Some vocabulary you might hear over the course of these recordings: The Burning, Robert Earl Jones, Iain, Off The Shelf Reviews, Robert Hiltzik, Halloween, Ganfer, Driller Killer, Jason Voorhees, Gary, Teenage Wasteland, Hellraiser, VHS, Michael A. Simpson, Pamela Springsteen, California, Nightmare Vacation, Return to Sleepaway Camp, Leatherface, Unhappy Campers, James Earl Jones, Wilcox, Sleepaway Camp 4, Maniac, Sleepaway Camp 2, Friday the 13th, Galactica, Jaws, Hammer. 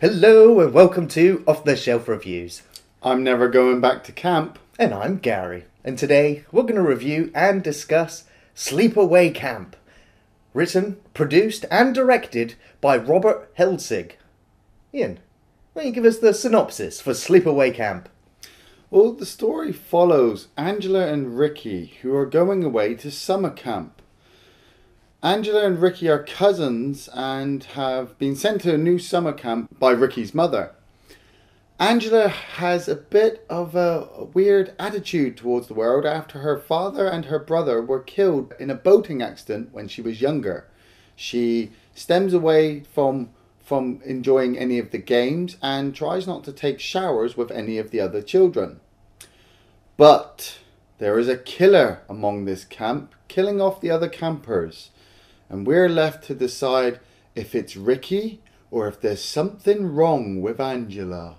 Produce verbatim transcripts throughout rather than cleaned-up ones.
Hello and welcome to Off The Shelf Reviews. I'm never going back to camp. And I'm Gary. And today we're going to review and discuss Sleepaway Camp. Written, produced and directed by Robert Hiltzik. Iain, why don't you give us the synopsis for Sleepaway Camp? Well, the story follows Angela and Ricky, who are going away to summer camp. Angela and Ricky are cousins and have been sent to a new summer camp by Ricky's mother. Angela has a bit of a weird attitude towards the world after her father and her brother were killed in a boating accident when she was younger. She stems away from from enjoying any of the games and tries not to take showers with any of the other children. But there is a killer among this camp, killing off the other campers. And we're left to decide if it's Ricky or if there's something wrong with Angela.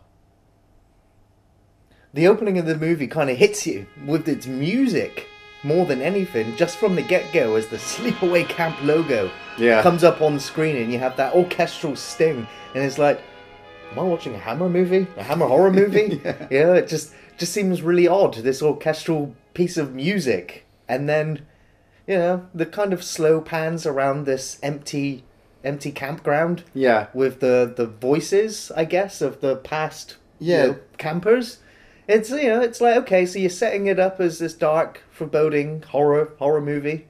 The opening of the movie kind of hits you with its music more than anything, just from the get-go, as the Sleepaway Camp logo yeah. comes up on screen and you have that orchestral sting and it's like, am I watching a Hammer movie? A Hammer horror movie? yeah. yeah, it just just seems really odd, this orchestral piece of music. And then, you know, the kind of slow pans around this empty empty campground yeah. with the, the voices, I guess, of the past yeah. you know, campers. It's, you know, it's like, okay, so you're setting it up as this dark, foreboding horror horror movie.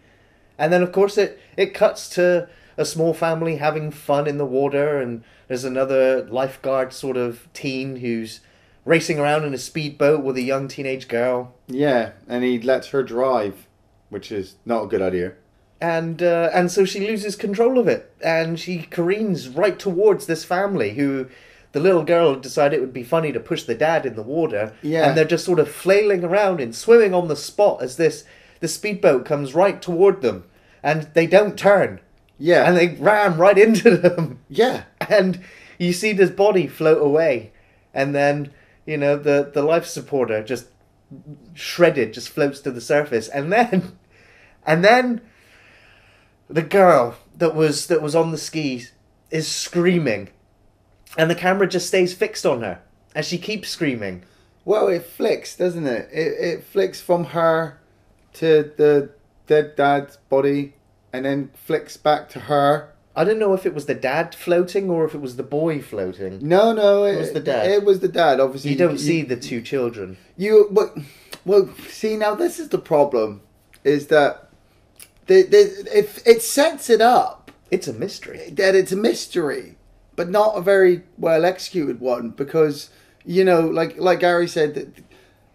And then, of course, it, it cuts to a small family having fun in the water. And there's another lifeguard sort of teen who's racing around in a speedboat with a young teenage girl. Yeah, and he lets her drive, which is not a good idea. And uh, and so she loses control of it. And she careens right towards this family who... The little girl decided it would be funny to push the dad in the water. Yeah. And they're just sort of flailing around and swimming on the spot as this the speedboat comes right toward them. And they don't turn. Yeah. And they ram right into them. Yeah. And you see this body float away. And then, you know, the, the life supporter just shredded, just floats to the surface. And then, and then the girl that was that was on the skis is screaming. And the camera just stays fixed on her, and she keeps screaming. Well, it flicks, doesn't it? It it flicks from her to the dead dad's body, and then flicks back to her. I don't know if it was the dad floating or if it was the boy floating. No, no, it, it was the dad. It was the dad. Obviously, you don't you, see the two children. You but well, see now this is the problem, is that the the if it sets it up, it's a mystery. That it's a mystery. But not a very well executed one, because, you know, like like Gary said, that,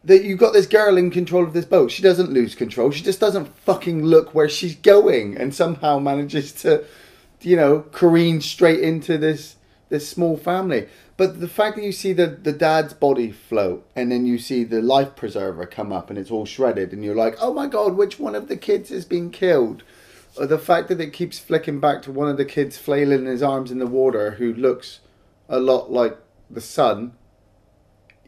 that you've got this girl in control of this boat. She doesn't lose control. She just doesn't fucking look where she's going and somehow manages to, you know, careen straight into this this small family. But the fact that you see the, the dad's body float and then you see the life preserver come up and it's all shredded and you're like, oh my God, which one of the kids has been killed? The fact that it keeps flicking back to one of the kids flailing his arms in the water, who looks a lot like the son,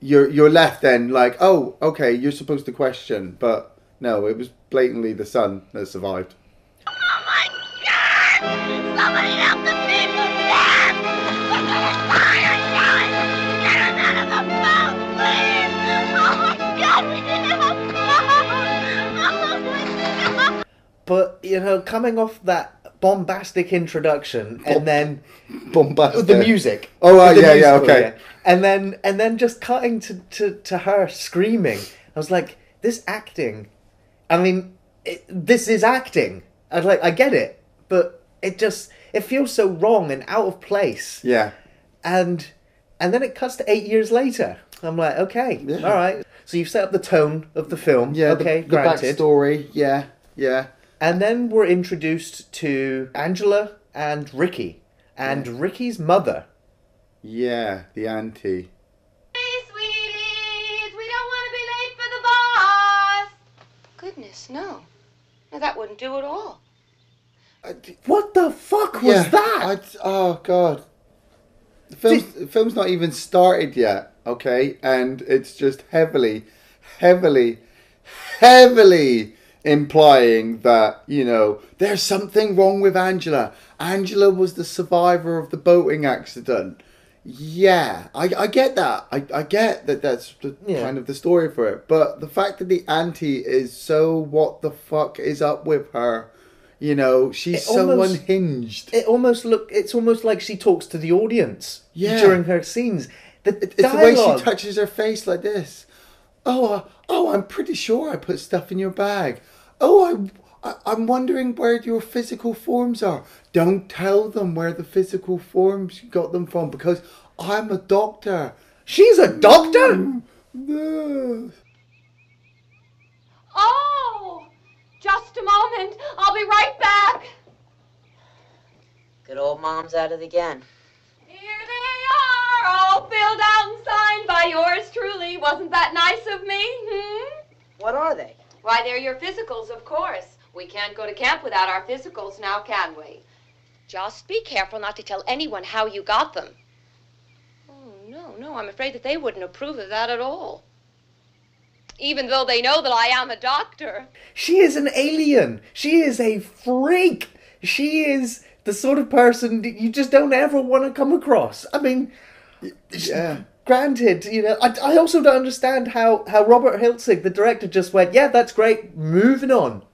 you're you're left then like, oh, okay, you're supposed to question, but no, it was blatantly the son that survived. Oh my God! Somebody help the people! We're gonna fire now! Get him out of the boat, please! Oh my God! We didn't have a boat! Oh my God! But, you know, coming off that bombastic introduction and Bom- then... Bombastic. The music. Oh, right, the yeah, musical, yeah, okay. Yeah. And then and then just cutting to, to, to her screaming. I was like, this acting... I mean, it, this is acting. I was like, I get it. But it just... It feels so wrong and out of place. Yeah. And and then it cuts to eight years later. I'm like, okay, yeah. all right. So you've set up the tone of the film. Yeah, okay, the, the backstory. Yeah, yeah. And then we're introduced to Angela and Ricky, and yeah. Ricky's mother. Yeah, the auntie. Hey, sweeties, we don't want to be late for the bus. Goodness, no. No, that wouldn't do at all. Uh, what the fuck was yeah, that? I, oh, God. The film's, Did... the film's not even started yet, okay? And it's just heavily, heavily, heavily... implying that, you know, there's something wrong with Angela. Angela was the survivor of the boating accident. Yeah, I, I get that. I, I get that that's the, yeah. kind of the story for it. But the fact that the auntie is so what the fuck is up with her, you know, she's so unhinged. It almost look. It's almost like she talks to the audience yeah. during her scenes. The it, it's dialogue. The way she touches her face like this. Oh, uh, oh, I'm pretty sure I put stuff in your bag. Oh, I, I, I'm wondering where your physical forms are. Don't tell them where the physical forms you got them from because I'm a doctor. She's a doctor? No. Oh, just a moment. I'll be right back. Good old mom's at it again. Here they are, all filled out and signed by yours truly. Wasn't that nice of me? Hmm? What are they? Why, they're your physicals, of course. We can't go to camp without our physicals now, can we? Just be careful not to tell anyone how you got them. Oh, no, no, I'm afraid that they wouldn't approve of that at all. Even though they know that I am a doctor. She is an alien. She is a freak. She is the sort of person that you just don't ever want to come across. I mean... Yeah. Granted, you know, I, I also don't understand how, how Robert Hiltzik, the director, just went, yeah, that's great, moving on.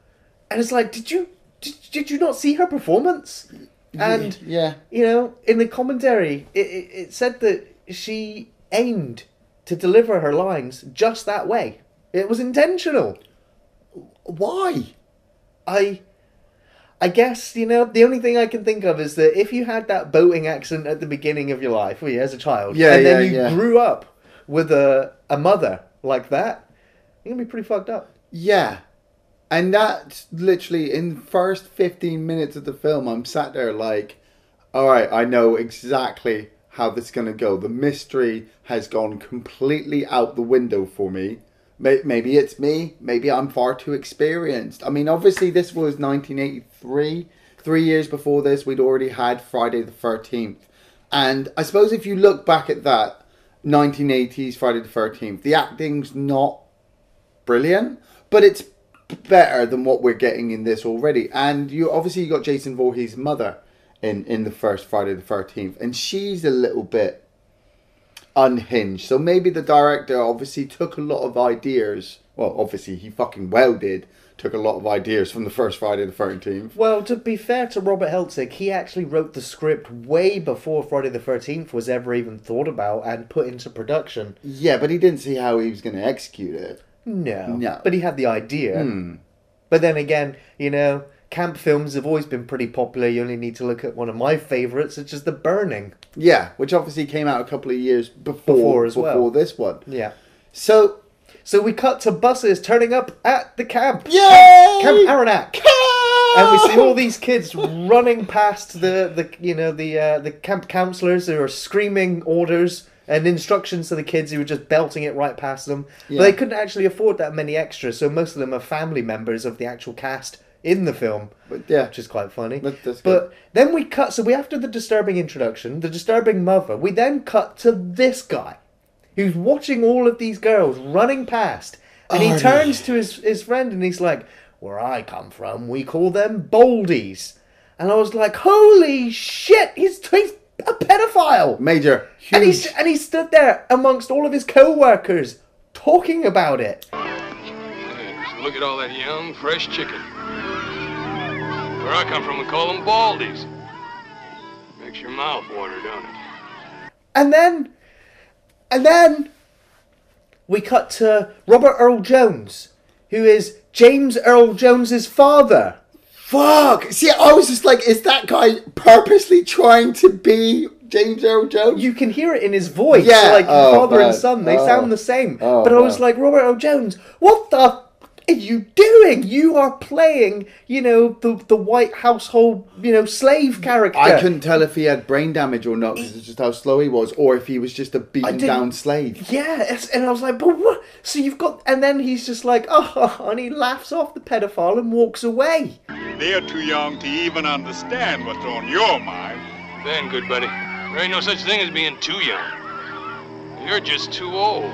And it's like, did you did, did you not see her performance? And, yeah, you know, in the commentary, it, it, it said that she aimed to deliver her lines just that way. It was intentional. Why? I... I guess, you know, the only thing I can think of is that if you had that boating accent at the beginning of your life, well, yeah, as a child, yeah, and yeah, then you yeah. grew up with a, a mother like that, you're going to be pretty fucked up. Yeah. And that's literally in the first fifteen minutes of the film, I'm sat there like, all right, I know exactly how this is going to go. The mystery has gone completely out the window for me. Maybe it's me. Maybe I'm far too experienced. I mean, obviously, this was nineteen eighty-three. Three years before this, we'd already had Friday the thirteenth. And I suppose if you look back at that nineteen eighties Friday the thirteenth, the acting's not brilliant, but it's better than what we're getting in this already. And you obviously, you got Jason Voorhees' mother in, in the first Friday the thirteenth. And she's a little bit unhinged. So maybe the director obviously took a lot of ideas. Well, obviously he fucking well did. Took a lot of ideas from the first Friday the thirteenth. Well, to be fair to Robert Hiltzik, he actually wrote the script way before Friday the thirteenth was ever even thought about and put into production. Yeah, but he didn't see how he was going to execute it. No. No. But he had the idea. Hmm. But then again, you know, camp films have always been pretty popular. You only need to look at one of my favourites, which is The Burning. Yeah, which obviously came out a couple of years before before, as before well. this one. Yeah. So so we cut to buses turning up at the camp. Yay! Camp Aranac. And we see all these kids running past the, the you know, the uh, the camp counsellors who are screaming orders and instructions to the kids who were just belting it right past them. Yeah. But they couldn't actually afford that many extras, so most of them are family members of the actual cast in the film, but, yeah. which is quite funny. That's but good. Then we cut, so we after the disturbing introduction, the disturbing mother, we then cut to this guy, who's watching all of these girls running past, and oh, he turns no. to his, his friend and he's like, where I come from, we call them boldies. And I was like, holy shit, he's, he's a pedophile. Major. Huge. And he, and he stood there amongst all of his co-workers talking about it. Look at all that young, fresh chicken. Where I come from, we call them baldies. Makes your mouth water, don't it? And then, and then, we cut to Robert Earl Jones, who is James Earl Jones's father. Fuck! See, I was just like, is that guy purposely trying to be James Earl Jones? You can hear it in his voice. Yeah. Like, oh, father man. and son, they oh. sound the same. Oh, but I was man. like, Robert Earl Jones, what the... What are you doing? You are playing, you know, the the white household, you know, slave character. I couldn't tell if he had brain damage or not because it's just how slow he was, or if he was just a beaten down slave. Yeah, and I was like, but what? So you've got, and then he's just like, oh, and he laughs off the pedophile and walks away. They're too young to even understand what's on your mind. Then, good buddy, there ain't no such thing as being too young. You're just too old.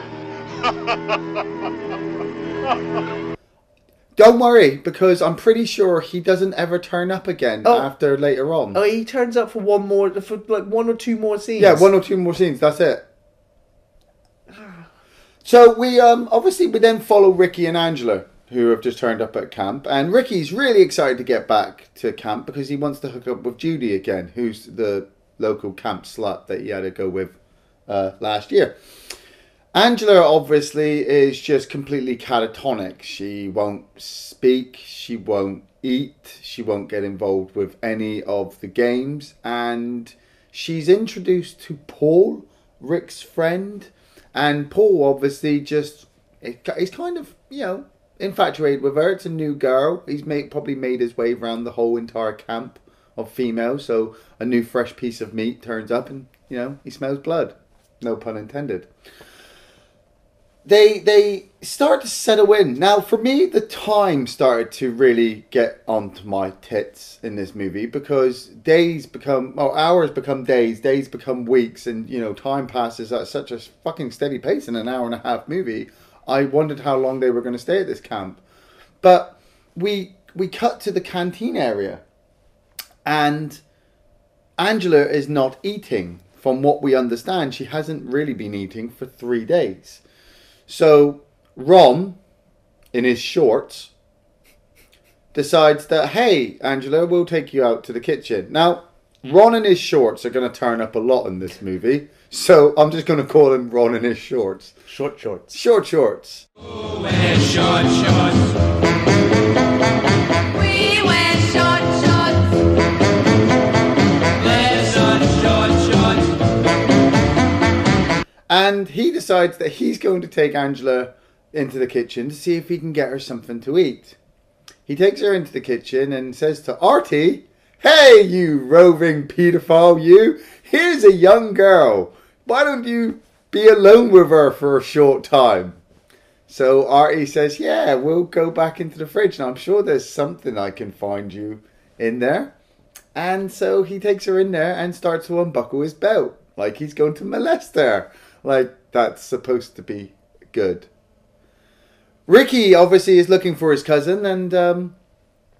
Don't worry, because I'm pretty sure he doesn't ever turn up again oh. after later on. Oh, he turns up for one more, for like one or two more scenes. Yeah, one or two more scenes. That's it. So we um, obviously we then follow Ricky and Angela, who have just turned up at camp, and Ricky's really excited to get back to camp because he wants to hook up with Judy again, who's the local camp slut that he had to go with uh, last year. Angela obviously is just completely catatonic. She won't speak, she won't eat, she won't get involved with any of the games, and she's introduced to Paul, Rick's friend, and Paul obviously just he's kind of, you know, infatuated with her. It's a new girl. He's made, probably made his way around the whole entire camp of females, so a new fresh piece of meat turns up and, you know, he smells blood. No pun intended. They they start to settle in. Now, for me, the time started to really get onto my tits in this movie because days become, well, hours become days, days become weeks, and, you know, time passes at such a fucking steady pace in an hour and a half movie. I wondered how long they were going to stay at this camp. But we we cut to the canteen area, and Angela is not eating. From what we understand, she hasn't really been eating for three days. So Ron, in his shorts, decides that, hey, Angela, we'll take you out to the kitchen. Now, Ron and his shorts are going to turn up a lot in this movie. So I'm just going to call him Ron and his shorts. Short shorts. Short shorts. Ooh, wear short shorts. We wear short shorts. Wear short, short shorts. And he decides that he's going to take Angela into the kitchen to see if he can get her something to eat. He takes her into the kitchen and says to Artie, hey, you roving pedophile, you. Here's a young girl. Why don't you be alone with her for a short time? So Artie says, yeah, we'll go back into the fridge and I'm sure there's something I can find you in there. And so he takes her in there and starts to unbuckle his belt like he's going to molest her. Like, that's supposed to be good. Ricky obviously is looking for his cousin and um,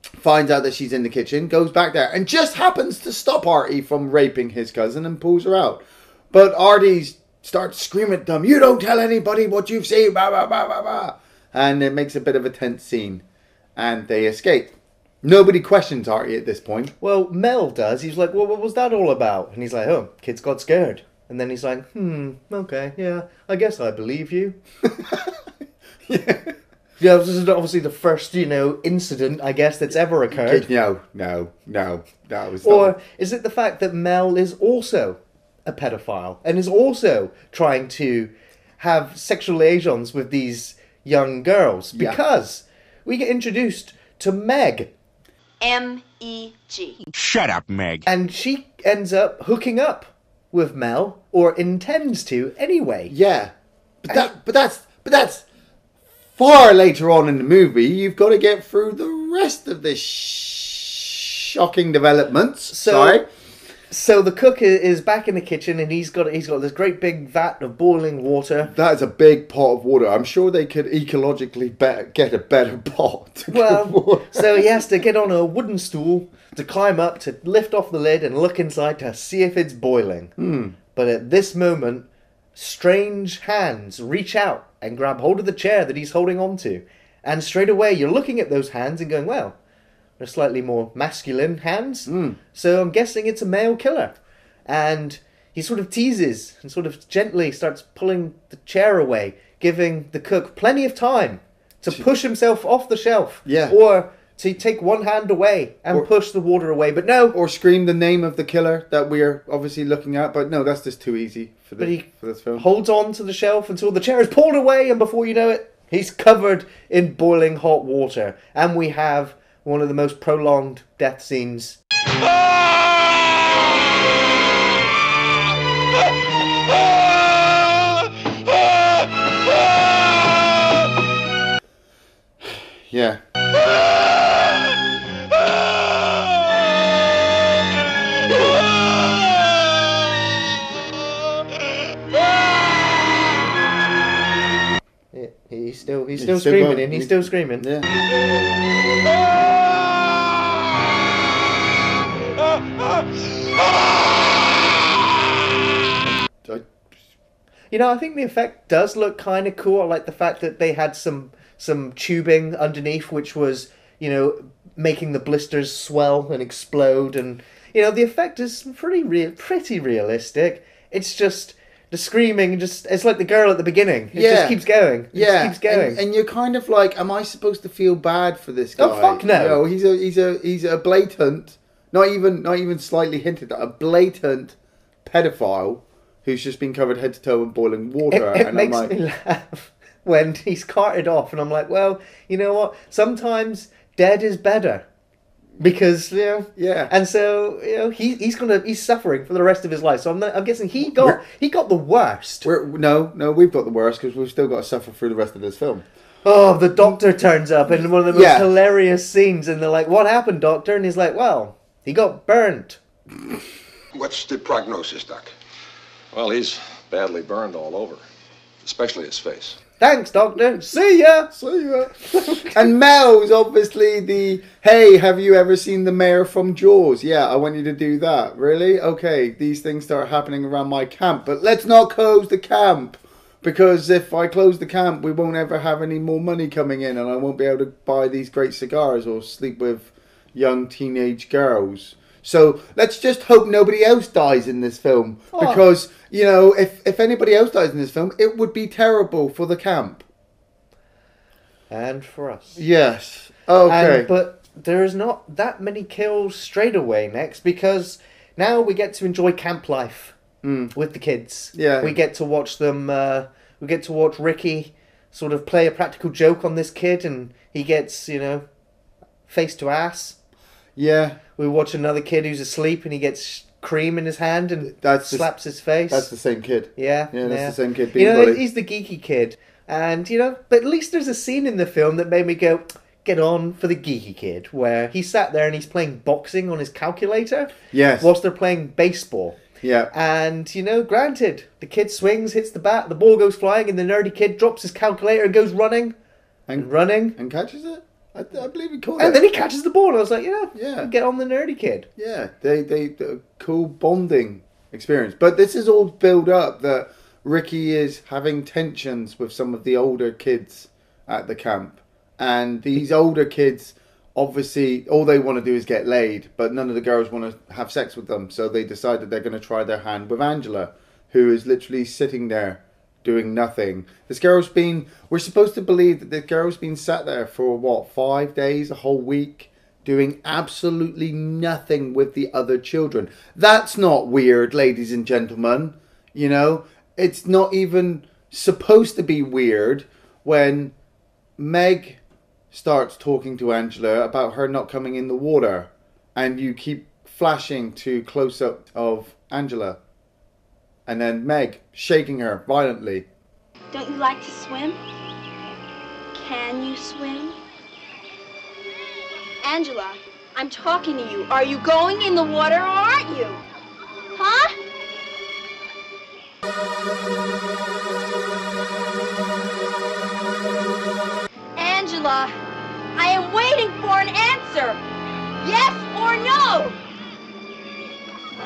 finds out that she's in the kitchen, goes back there and just happens to stop Artie from raping his cousin and pulls her out. But Artie starts screaming at them, you don't tell anybody what you've seen, blah, blah, blah, blah, blah. And it makes a bit of a tense scene and they escape. Nobody questions Artie at this point. Well, Mel does. He's like, well, what was that all about? And he's like, oh, kids got scared. And then he's like, hmm, okay, yeah, I guess I believe you. Yeah. Yeah, this is obviously the first, you know, incident, I guess, that's ever occurred. No, no, no, that was. Or not... is it the fact that Mel is also a pedophile and is also trying to have sexual liaisons with these young girls? Because yeah. we get introduced to Meg. M E G. Shut up, Meg. And she ends up hooking up with Mel, or intends to anyway. Yeah, but that, but that's, but that's far later on in the movie. You've got to get through the rest of the sh shocking developments. So, Sorry. So the cook is back in the kitchen, and he's got he's got this great big vat of boiling water. That is a big pot of water. I'm sure they could ecologically better, get a better pot. To well, so he has to get on a wooden stool to climb up, to lift off the lid and look inside to see if it's boiling. Mm. But at this moment, strange hands reach out and grab hold of the chair that he's holding on to. And straight away, you're looking at those hands and going, well, they're slightly more masculine hands. Mm. So I'm guessing it's a male killer. And he sort of teases and sort of gently starts pulling the chair away, giving the cook plenty of time to push himself off the shelf. Yeah. Or... so you take one hand away and or, push the water away, but no. Or scream the name of the killer that we're obviously looking at, but no, that's just too easy for, the, but he for this film. Holds on to the shelf until the chair is pulled away, and before you know it, he's covered in boiling hot water. And we have one of the most prolonged death scenes. Yeah. He's still he's, he's still, still screaming and he's still screaming. Yeah. You know, I think the effect does look kind of cool. I like the fact that they had some some tubing underneath, which was, you know, making the blisters swell and explode, and you know the effect is pretty real, pretty realistic. It's just. The screaming, just it's like the girl at the beginning. It yeah. just keeps going. It yeah. just keeps going. And, and you're kind of like, am I supposed to feel bad for this guy? Oh, fuck no. You know, he's a he's a he's a blatant, not even not even slightly hinted at, a blatant pedophile who's just been covered head to toe in boiling water. It, it and makes I'm like, me laugh when he's carted off, and I'm like, well, you know what? Sometimes dead is better. Because, you know, yeah, and so, you know, he he's gonna he's suffering for the rest of his life. So I'm not, I'm guessing he got we're, he got the worst. We're, no, no, we've got the worst because we've still got to suffer through the rest of this film. Oh, the doctor turns up in one of the most yeah. hilarious scenes, and they're like, "What happened, doctor?" And he's like, "Well, he got burnt." What's the prognosis, doc? Well, he's badly burned all over, especially his face. Thanks, Doctor. See ya. See ya. And Mel's obviously the, hey, have you ever seen the mayor from Jaws? Yeah, I want you to do that. Really? Okay, these things start happening around my camp. But let's not close the camp. Because if I close the camp, we won't ever have any more money coming in. And I won't be able to buy these great cigars or sleep with young teenage girls. So let's just hope nobody else dies in this film. Oh. Because, you know, if, if anybody else dies in this film, it would be terrible for the camp. And for us. Yes. Okay. And, but there is not that many kills straight away next, because now we get to enjoy camp life mm. with the kids. Yeah. We get to watch them, uh, we get to watch Ricky sort of play a practical joke on this kid, and he gets, you know, face to ass. Yeah. We watch another kid who's asleep and he gets cream in his hand and that's slaps the, his face. That's the same kid. Yeah. Yeah, that's yeah. the same kid. Being you know, bullied. He's the geeky kid. And, you know, but at least there's a scene in the film that made me go, get on for the geeky kid, where he sat there and he's playing boxing on his calculator. Yes. Whilst they're playing baseball. Yeah. And, you know, granted, the kid swings, hits the bat, the ball goes flying, and the nerdy kid drops his calculator and goes running. And, and running. And catches it. I, I believe he caught it. And then he catches the ball, and I was like, yeah, yeah, get on the nerdy kid. Yeah, they they a cool bonding experience. But this is all built up that Ricky is having tensions with some of the older kids at the camp. And these older kids, obviously, all they want to do is get laid, but none of the girls want to have sex with them. So they decide that they're going to try their hand with Angela, who is literally sitting there. Doing nothing. This girl's been... We're supposed to believe that the girl's been sat there for, what, five days, a whole week, doing absolutely nothing with the other children. That's not weird, ladies and gentlemen. You know? It's not even supposed to be weird when Meg starts talking to Angela about her not coming in the water. And you keep flashing to close-up of Angela. And then Meg, shaking her violently. Don't you like to swim? Can you swim? Angela, I'm talking to you. Are you going in the water or aren't you? Huh? Angela, I am waiting for an answer. Yes or no?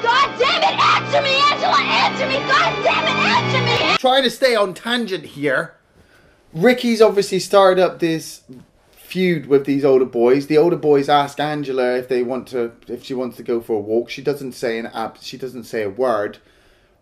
God damn it, answer me, Angela, answer me, God damn it, answer me! Trying to stay on tangent here. Ricky's obviously started up this feud with these older boys. The older boys ask Angela if they want to, if she wants to go for a walk. She doesn't say an ab, she doesn't say a word.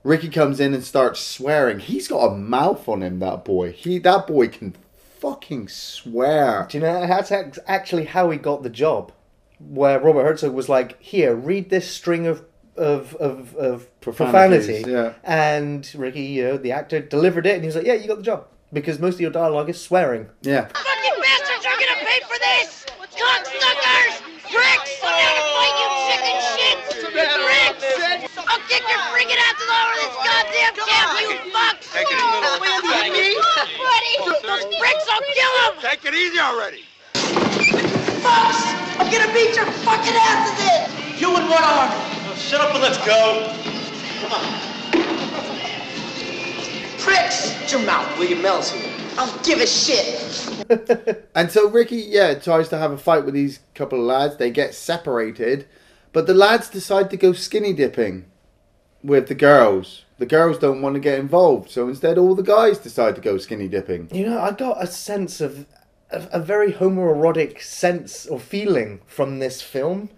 Ricky comes in and starts swearing. He's got a mouth on him, that boy. He, that boy can fucking swear. Do you know that's actually how he got the job? Where Robert Herzog was like, here, read this string of Of of of profanity, yeah. And Ricky, you know, the actor, delivered it, and he was like, "Yeah, you got the job because most of your dialogue is swearing." Yeah. Fucking bastards are gonna pay for this. Cocksuckers, pricks! I'm gonna fight you, chicken shit, pricks! I'll kick your freaking asses all over this goddamn camp, you fucks! Take it easy, Freddy. Those pricks, I'll kill them. Take it easy already. Fucks! I'm gonna beat your fucking asses in. You and one arm. Shut up and let's go. Come on. Pricks! Shut your mouth, William Mel's here. I don't give a shit. And so Ricky, yeah, tries to have a fight with these couple of lads. They get separated. But the lads decide to go skinny dipping with the girls. The girls don't want to get involved. So instead, all the guys decide to go skinny dipping. You know, I got a sense of a, a very homoerotic sense or feeling from this film.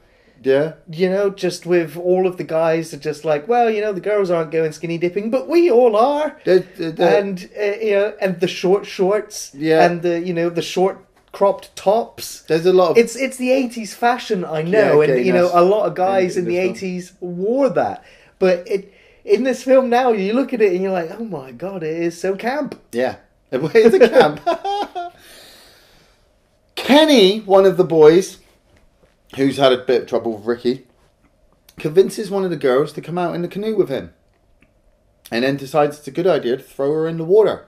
Yeah. You know, just with all of the guys are just like, well, you know, the girls aren't going skinny dipping, but we all are. They're, they're, and, uh, you know, and the short shorts. Yeah. And the, you know, the short cropped tops. There's a lot of... It's, it's the eighties fashion, I know. Yeah, okay, and, you know, a lot of guys in, in, in the eighties film. Wore that. But it in this film now, you look at it and you're like, oh my God, it is so camp. Yeah. It's a camp. Kenny, one of the boys... who's had a bit of trouble with Ricky, convinces one of the girls to come out in the canoe with him and then decides it's a good idea to throw her in the water.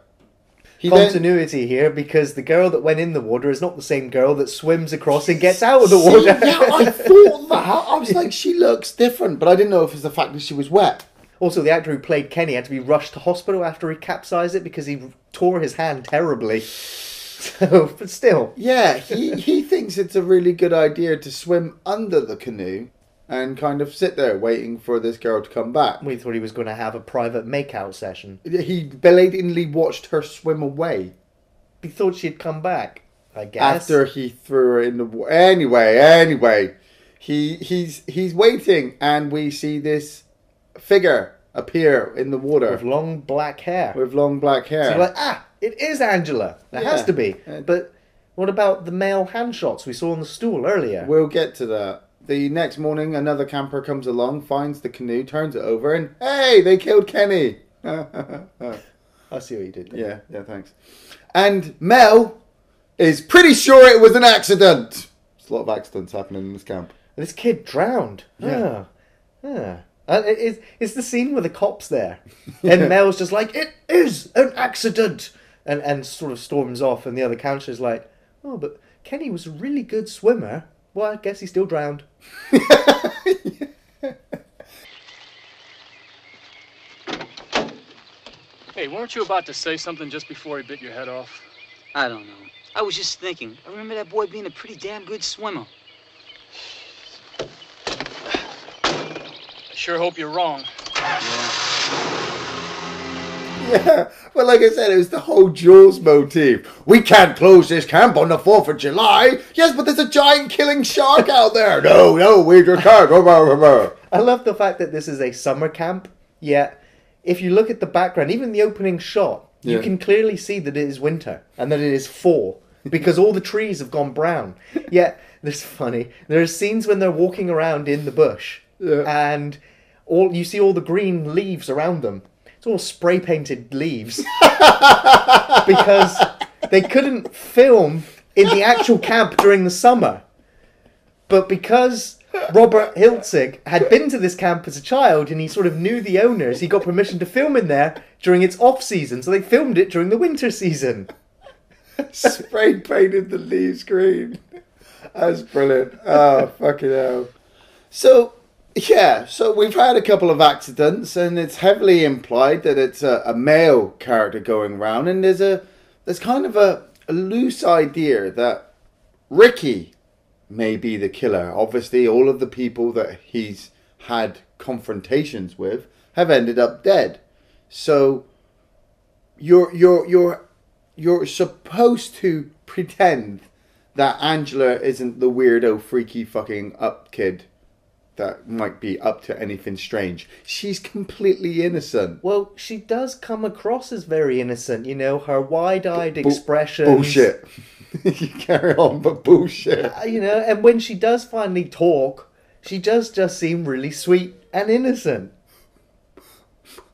He Continuity then... here, because the girl that went in the water is not the same girl that swims across and gets out of the See, water. Yeah, I thought that. I was like, she looks different, but I didn't know if it was the fact that she was wet. Also, the actor who played Kenny had to be rushed to hospital after he capsized it because he tore his hand terribly. So, but still. Yeah, he, he thinks it's a really good idea to swim under the canoe and kind of sit there waiting for this girl to come back. We thought he was going to have a private makeout session. He belatedly watched her swim away. He thought she'd come back, I guess. After he threw her in the water. Anyway, anyway, he he's he's waiting and we see this figure appear in the water. With long black hair. With long black hair. So you're like, ah! It is Angela. It yeah. has to be. But what about the male hand shots we saw on the stool earlier? We'll get to that. The next morning, another camper comes along, finds the canoe, turns it over, and hey, they killed Kenny. I see what you did. Yeah, you? yeah, thanks. And Mel is pretty sure it was an accident. There's a lot of accidents happening in this camp. This kid drowned. Yeah. Oh. Yeah. Uh, it's, it's the scene with the cops there. And Mel's just like, it is an accident. And and sort of storms off, and the other counselor's like, oh, but Kenny was a really good swimmer. Well, I guess he still drowned. Hey, weren't you about to say something just before he bit your head off? I don't know. I was just thinking. I remember that boy being a pretty damn good swimmer. I sure hope you're wrong. Yeah. Yeah, well, like I said, it was the whole Jaws motif. We can't close this camp on the fourth of July. Yes, but there's a giant killing shark out there. No, no, we just can't. I love the fact that this is a summer camp, yet if you look at the background, even the opening shot, yeah. you can clearly see that it is winter and that it is fall, because all the trees have gone brown. Yet, this is funny, there are scenes when they're walking around in the bush, yeah. and all you see all the green leaves around them. All spray painted leaves because they couldn't film in the actual camp during the summer, but because Robert Hiltzik had been to this camp as a child and he sort of knew the owners, he got permission to film in there during its off season, so they filmed it during the winter season. Spray painted the leaves green. That's brilliant. Oh, fucking hell. So yeah, so we've had a couple of accidents, and it's heavily implied that it's a, a male character going around, and there's a there's kind of a, a loose idea that Ricky may be the killer. Obviously, all of the people that he's had confrontations with have ended up dead. So you're you're you're you're supposed to pretend that Angela isn't the weirdo, freaky fucking up kid that might be up to anything strange. She's completely innocent. Well, she does come across as very innocent, you know, her wide-eyed B- expressions. Bullshit. You carry on, but bullshit. Uh, you know, and when she does finally talk, she does just seem really sweet and innocent.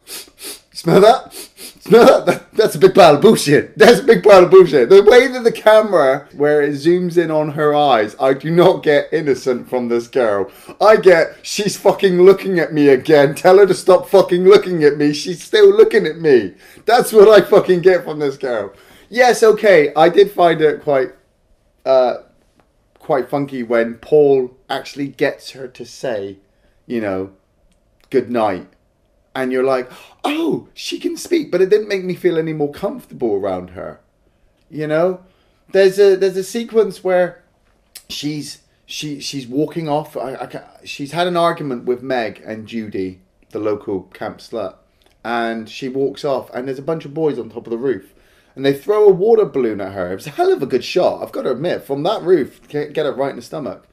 Smell that? Smell that? that? That's a big pile of bullshit. That's a big pile of bullshit. The way that the camera, where it zooms in on her eyes, I do not get innocent from this girl. I get, she's fucking looking at me again. Tell her to stop fucking looking at me. She's still looking at me. That's what I fucking get from this girl. Yes, okay, I did find it quite, uh, quite funky when Paul actually gets her to say, you know, good night. And you're like, oh, she can speak. But it didn't make me feel any more comfortable around her. you know? There's a there's a sequence where she's she she's walking off. I, I can, she's had an argument with Meg and Judy, the local camp slut, and she walks off. And there's a bunch of boys on top of the roof, and they throw a water balloon at her. It's a hell of a good shot, I've got to admit. From that roof, get her right in the stomach.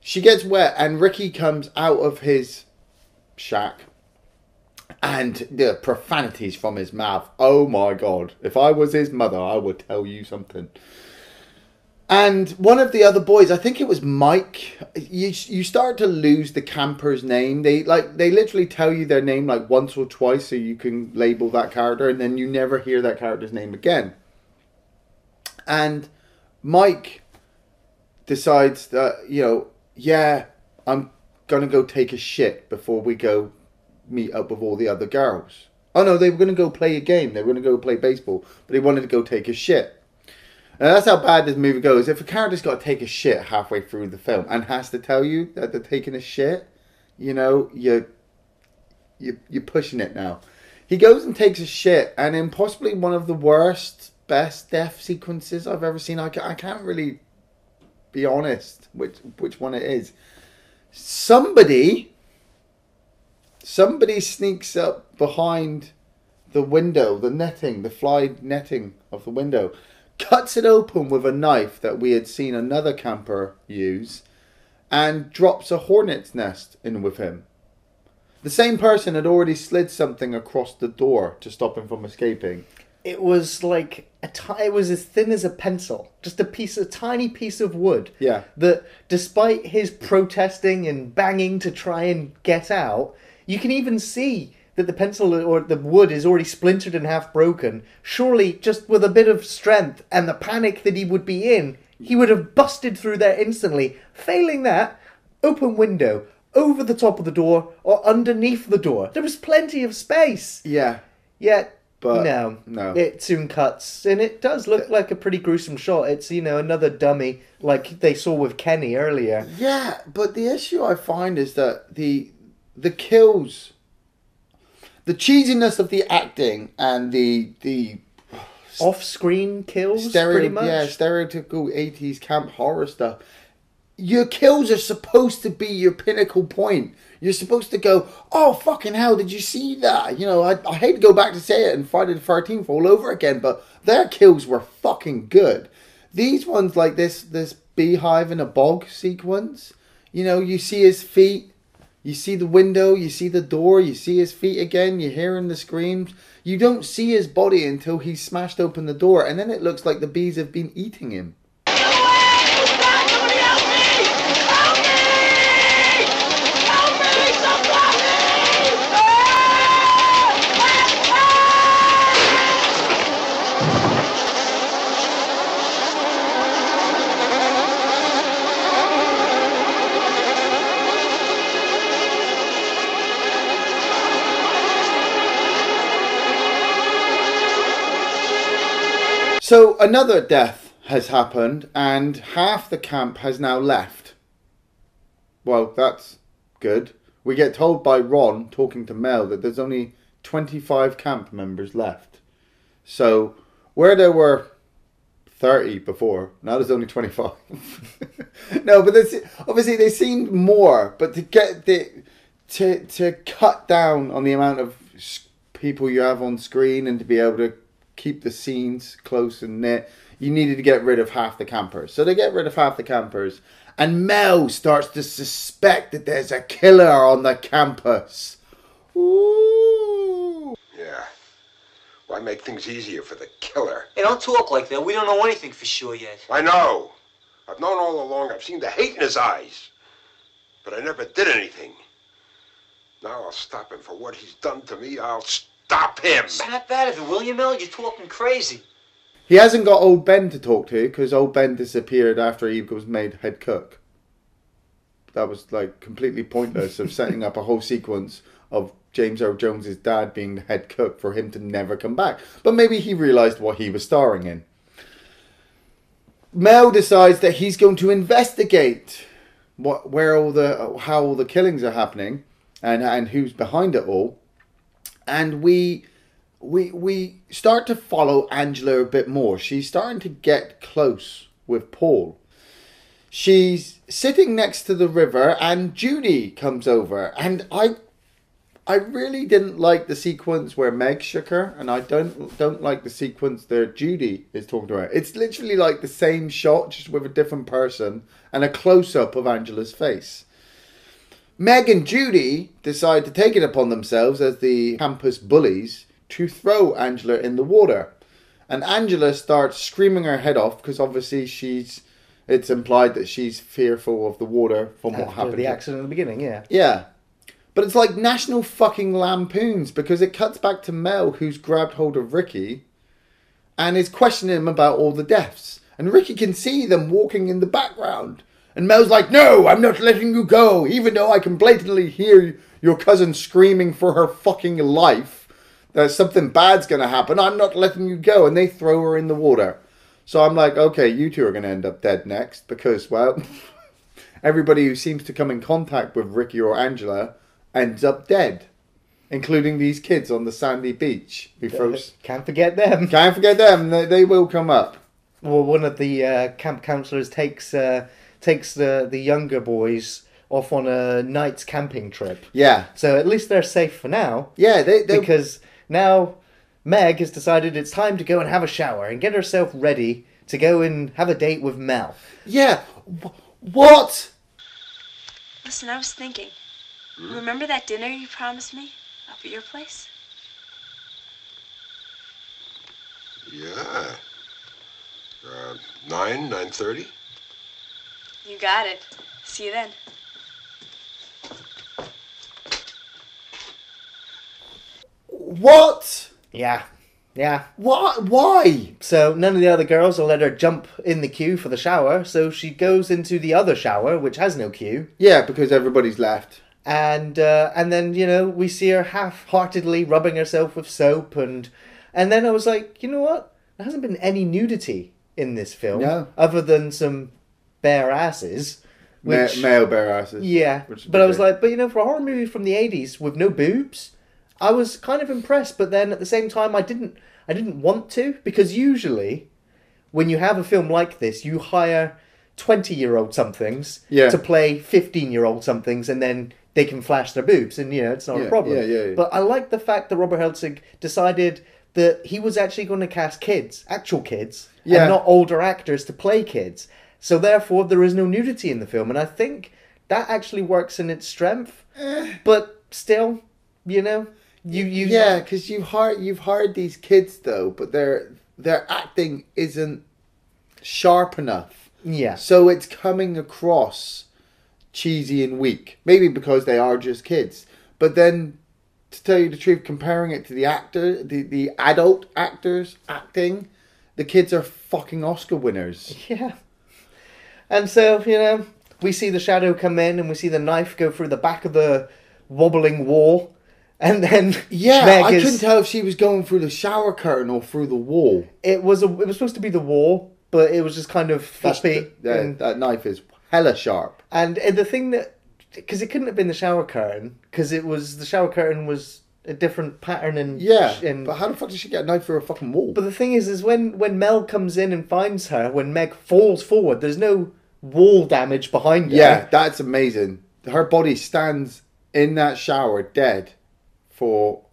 She gets wet, and Ricky comes out of his shack, and the profanities from his mouth. Oh my God. If I was his mother, I would tell you something. And one of the other boys, I think it was Mike, you you start to lose the camper's name. They like they literally tell you their name like once or twice so you can label that character, and then you never hear that character's name again. And Mike decides that, you know, yeah, I'm gonna go take a shit before we go meet up with all the other girls. Oh no, they were gonna go play a game. They were gonna go play baseball, but they wanted to go take a shit. And that's how bad this movie goes. If a character's got to take a shit halfway through the film and has to tell you that they're taking a shit, you know, you're, you're, you're pushing it now. He goes and takes a shit, and in possibly one of the worst, best death sequences I've ever seen. I, I can't really be honest which, which one it is. Somebody, somebody sneaks up behind the window, the netting, the fly netting of the window, cuts it open with a knife that we had seen another camper use, and drops a hornet's nest in with him. The same person had already slid something across the door to stop him from escaping. It was like, a t it was as thin as a pencil. Just a piece, a tiny piece of wood. Yeah. That despite his protesting and banging to try and get out, you can even see that the pencil or the wood is already splintered and half broken. Surely, just with a bit of strength and the panic that he would be in, he would have busted through there instantly. Failing that, open window, over the top of the door, or underneath the door. There was plenty of space. Yeah. Yet, but no. No. It soon cuts, and it does look like a pretty gruesome shot. It's, you know, another dummy like they saw with Kenny earlier. Yeah, but the issue I find is that the the kills... The cheesiness of the acting and the the off-screen kills, stereo, pretty much. Yeah, stereotypical eighties camp horror stuff. Your kills are supposed to be your pinnacle point. You're supposed to go, oh, fucking hell, did you see that? You know, I, I hate to go back to say it and Friday the thirteenth all over again, but their kills were fucking good. These ones, like this, this beehive in a bog sequence, you know, you see his feet. You see the window, you see the door, you see his feet again, you're hearing the screams. You don't see his body until he's smashed open the door, and then it looks like the bees have been eating him. Get away! God, somebody help me! Help me! Help me, somebody! So another death has happened, and half the camp has now left. Well, that's good. We get told by Ron, talking to Mel, that there's only twenty-five camp members left. So, where there were thirty before, now there's only twenty-five. No, but obviously they seemed more, but to get the, to, to cut down on the amount of people you have on screen and to be able to keep the scenes close and knit, you needed to get rid of half the campers. So they get rid of half the campers, and Mel starts to suspect that there's a killer on the campus. Ooh. Yeah. Why make things easier for the killer? Hey, don't talk like that. We don't know anything for sure yet. I know. I've known all along. I've seen the hate in his eyes. But I never did anything. Now I'll stop him for what he's done to me. I'll stop. Stop him! Snap out of it, will you, Mel? You're talking crazy. He hasn't got old Ben to talk to, because old Ben disappeared after he was made head cook. That was, like, completely pointless of setting up a whole sequence of James Earl Jones' dad being the head cook for him to never come back. But maybe he realised what he was starring in. Mel decides that he's going to investigate what, where all the, how all the killings are happening. and and who's behind it all. And we we we start to follow Angela a bit more. She's starting to get close with Paul. She's sitting next to the river, and Judy comes over, and I I really didn't like the sequence where Meg shook her, and I don't don't like the sequence where Judy is talking to her. It's literally like the same shot, just with a different person, and a close-up of Angela's face. Meg and Judy decide to take it upon themselves as the campus bullies to throw Angela in the water. And Angela starts screaming her head off, because obviously she's... it's implied that she's fearful of the water from After what happened. The accident at the beginning, yeah. Yeah. But it's like National fucking Lampoons, because it cuts back to Mel, who's grabbed hold of Ricky and is questioning him about all the deaths. And Ricky can see them walking in the background. And Mel's like, no, I'm not letting you go, even though I can blatantly hear your cousin screaming for her fucking life that something bad's going to happen. I'm not letting you go. And they throw her in the water. So I'm like, okay, you two are going to end up dead next, because, well, everybody who seems to come in contact with Ricky or Angela ends up dead, including these kids on the sandy beach who froze. Can't forget them. Can't forget them. They, they will come up. Well, one of the uh, camp counselors takes uh, takes the the younger boys off on a night's camping trip. Yeah. So at least they're safe for now. Yeah, they they because now Meg has decided it's time to go and have a shower and get herself ready to go and have a date with Mel. Yeah. What? Listen, I was thinking. Remember that dinner you promised me up at your place? Yeah. Uh, nine, nine thirty. You got it. See you then. What? Yeah. Yeah. What? Why? So none of the other girls will let her jump in the queue for the shower, so she goes into the other shower, which has no queue. Yeah, because everybody's left. And uh, and then, you know, we see her half-heartedly rubbing herself with soap. And and then I was like, you know what? There hasn't been any nudity in this film. No. Other than some bare asses. Which, Ma- male bare asses. Yeah. But I was like, but, you know, for a horror movie from the eighties with no boobs, I was kind of impressed. But then at the same time, I didn't I didn't want to. Because usually, when you have a film like this, you hire twenty-year-old somethings yeah. to play fifteen-year-old somethings, and then they can flash their boobs, and, you know, it's not yeah, a problem. Yeah, yeah, yeah. But I like the fact that Robert Hiltzik decided that he was actually going to cast kids, actual kids, yeah. and not older actors to play kids. So, therefore, there is no nudity in the film. And I think that actually works in its strength. Eh. But still, you know, you... you yeah, because you've hired, you've hired these kids, though, but their their acting isn't sharp enough. Yeah. So it's coming across cheesy and weak, maybe because they are just kids. But then, to tell you the truth, comparing it to the actor, the, the adult actors acting, the kids are fucking Oscar winners. Yeah. And so, you know, we see the shadow come in, and we see the knife go through the back of the wobbling wall. And then yeah, Meg I is, couldn't tell if she was going through the shower curtain or through the wall. It was a, it was supposed to be the wall, but it was just kind of floppy. Yeah, that knife is hella sharp. And the thing that, because it couldn't have been the shower curtain, because it was, the shower curtain was a different pattern and... Yeah, and, but how the fuck did she get a knife through a fucking wall? But the thing is, is when, when Mel comes in and finds her, when Meg falls forward, there's no wall damage behind her. Yeah, that's amazing. Her body stands in that shower dead for...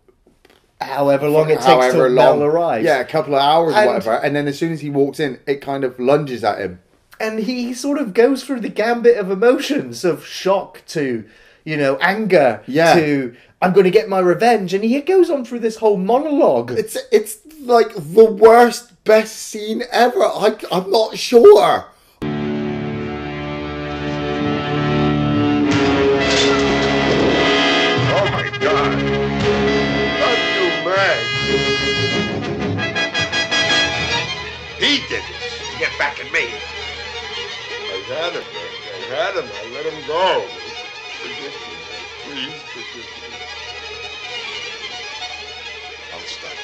However long it takes till Mel arrives. Yeah, a couple of hours and, or whatever. And then as soon as he walks in, it kind of lunges at him. And he sort of goes through the gambit of emotions, of shock to, you know, anger, yeah. to, I'm going to get my revenge. And he goes on through this whole monologue. It's it's like the worst, best scene ever. I, I'm not sure. Oh, my God. Not you, man. He did it. Get back at me. I had him, I had him, I let him go. Forgive me, please forgive me. I'll stop him.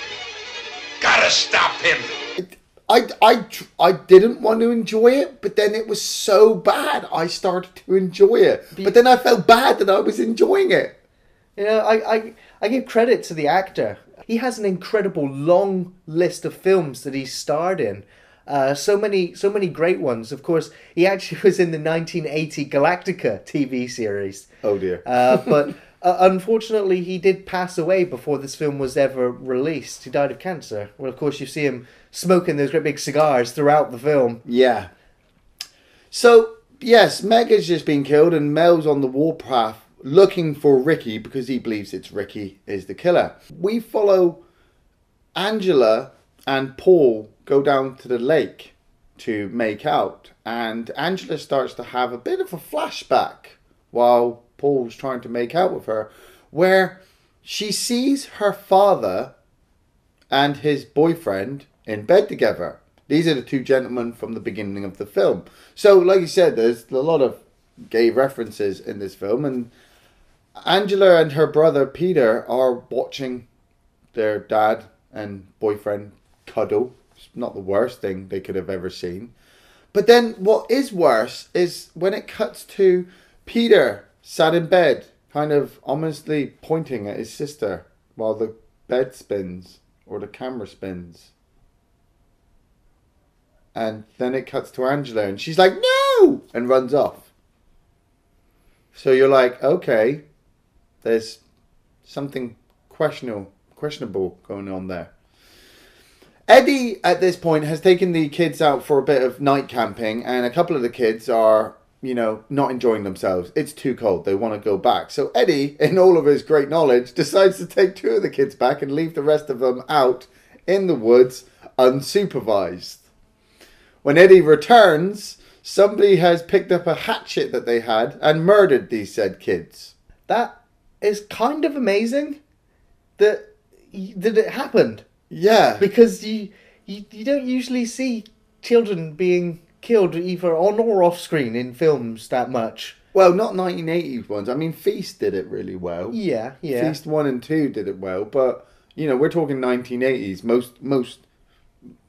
Gotta stop him! It, I, I, I didn't want to enjoy it, but then it was so bad I started to enjoy it. But then I felt bad that I was enjoying it. You know, I, I, I give credit to the actor. He has an incredible long list of films that he starred in. Uh, so many, so many great ones. Of course, he actually was in the nineteen eighty Galactica T V series. Oh dear! uh, but uh, unfortunately, he did pass away before this film was ever released. He died of cancer. Well, of course, you see him smoking those great big cigars throughout the film. Yeah. So yes, Meg has just been killed, and Mel's on the warpath looking for Ricky because he believes it's Ricky is the killer. We follow Angela and Paul go down to the lake to make out, and Angela starts to have a bit of a flashback while Paul's trying to make out with her, where she sees her father and his boyfriend in bed together. These are the two gentlemen from the beginning of the film. So, like you said, there's a lot of gay references in this film, and Angela and her brother Peter are watching their dad and boyfriend cuddle. It's not the worst thing they could have ever seen. But then what is worse is when it cuts to Peter sat in bed, kind of ominously pointing at his sister while the bed spins or the camera spins. And then it cuts to Angela and she's like, no! And runs off. So you're like, okay, there's something questionable, questionable going on there. Eddie, at this point, has taken the kids out for a bit of night camping, and a couple of the kids are, you know, not enjoying themselves. It's too cold. They want to go back. So Eddie, in all of his great knowledge, decides to take two of the kids back and leave the rest of them out in the woods unsupervised. When Eddie returns, somebody has picked up a hatchet that they had and murdered these said kids. That is kind of amazing that, that it happened. Yeah, because you, you you don't usually see children being killed either on or off screen in films that much. Well, not nineteen eighties ones. I mean, Feast did it really well. Yeah, yeah. Feast one and two did it well, but you know, we're talking nineteen eighties. Most most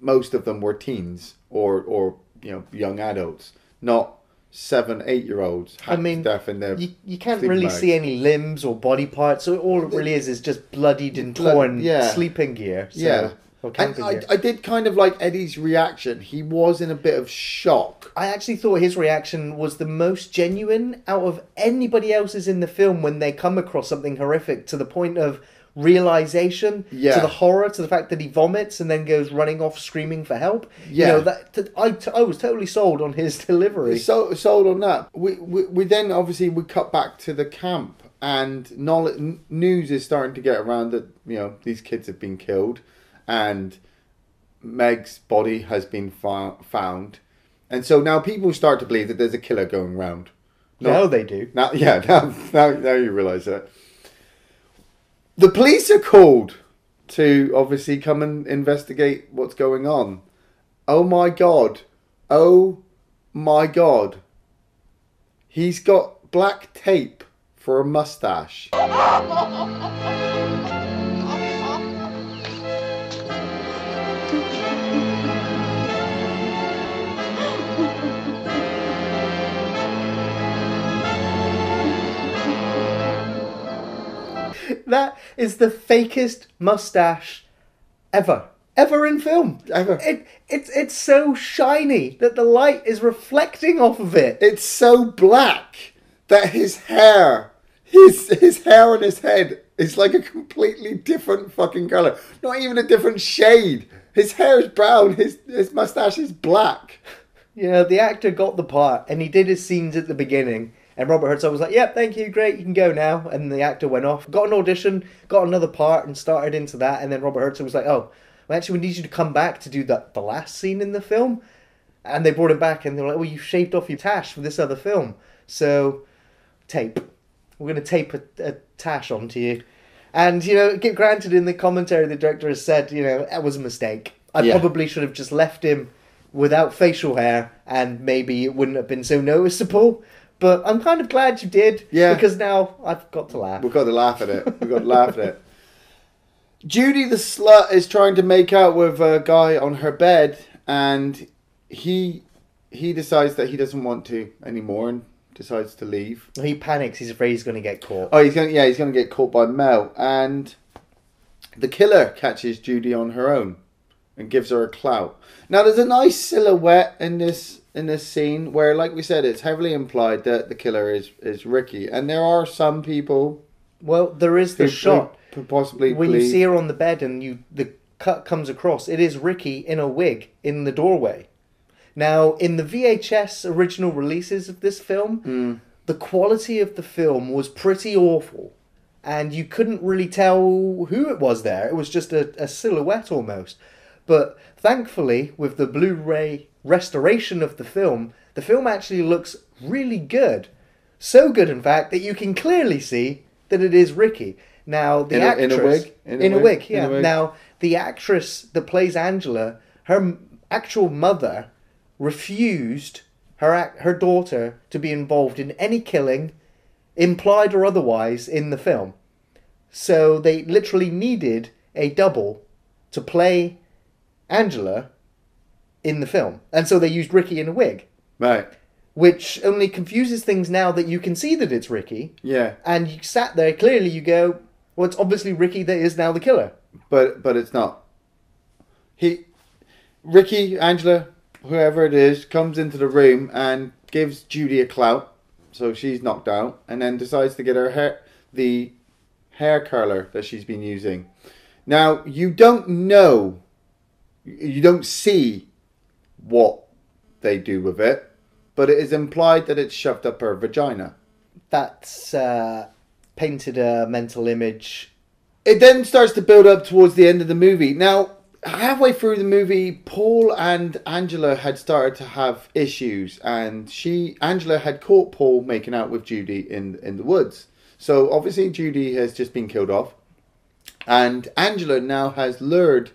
most of them were teens or or you know young adults, not seven, eight year olds. I mean, stuff in their you you can't really bags. see any limbs or body parts. So all it really is is just bloodied and torn yeah. sleeping gear. So, yeah, or camping and I, gear. I did kind of like Eddie's reaction. He was in a bit of shock. I actually thought his reaction was the most genuine out of anybody else's in the film when they come across something horrific to the point of realization, yeah. to the horror, to the fact that he vomits and then goes running off screaming for help. Yeah, you know, that, that I, t I was totally sold on his delivery. So sold on that. We we, we then obviously we cut back to the camp, and knowledge, news is starting to get around that you know these kids have been killed, and Meg's body has been found, and so now people start to believe that there's a killer going around. Not, now they do. Now, yeah, now, now now you realize that. The police are called to obviously come and investigate what's going on. Oh my God. Oh my God. He's got black tape for a mustache. That is the fakest mustache ever. Ever in film. Ever. It, it, it's so shiny that the light is reflecting off of it. It's so black that his hair, his, his hair on his head is like a completely different fucking colour. Not even a different shade. His hair is brown. His, his mustache is black. You know, the actor got the part and he did his scenes at the beginning. And Robert Hertzog was like, yep, yeah, thank you, great, you can go now. And the actor went off, got an audition, got another part and started into that. And then Robert Hertzog was like, oh, well, actually, we need you to come back to do the, the last scene in the film. And they brought him back and they were like, well, you've shaved off your tash for this other film. So, tape. We're going to tape a, a tash onto you. And, you know, get granted, in the commentary, the director has said, you know, that was a mistake. I yeah. probably should have just left him without facial hair and maybe it wouldn't have been so noticeable. But I'm kind of glad you did, yeah. because now I've got to laugh. We've got to laugh at it. We've got to laugh at it. Judy the slut is trying to make out with a guy on her bed, and he he decides that he doesn't want to anymore and decides to leave. He panics. He's afraid he's going to get caught. Oh, he's going. Yeah, he's going to get caught by Mel. And the killer catches Judy on her own and gives her a clout. Now, there's a nice silhouette in this in this scene where, like we said, it's heavily implied that the killer is is Ricky. And there are some people. Well, there is the shot possibly when you see her on the bed and you the cut comes across. It is Ricky in a wig in the doorway. Now, in the V H S original releases of this film, mm. the quality of the film was pretty awful. And you couldn't really tell who it was there. It was just a, a silhouette almost. But thankfully, with the Blu-ray restoration of the film, the film actually looks really good. So good, in fact, that you can clearly see that it is Ricky. Now, the in actress... A, in a wig? In, in a, a wig, wig yeah. A wig. Now, the actress that plays Angela, her actual mother... refused her her daughter to be involved in any killing, implied or otherwise, in the film. So they literally needed a double to play Angela in the film. And so they used Ricky in a wig. Right. Which only confuses things now that you can see that it's Ricky. Yeah. And you sat there, clearly you go, well, it's obviously Ricky that is now the killer. But but it's not. He, Ricky, Angela... whoever it is, comes into the room and gives Judy a clout, so she's knocked out, and then decides to get her hair, the hair curler that she's been using. Now, you don't know, you don't see what they do with it, but it is implied that it's shoved up her vagina. That's uh, painted a mental image. It then starts to build up towards the end of the movie. Now, halfway through the movie, Paul and Angela had started to have issues, and she Angela had caught Paul making out with Judy in in the woods. So obviously Judy has just been killed off, and Angela now has lured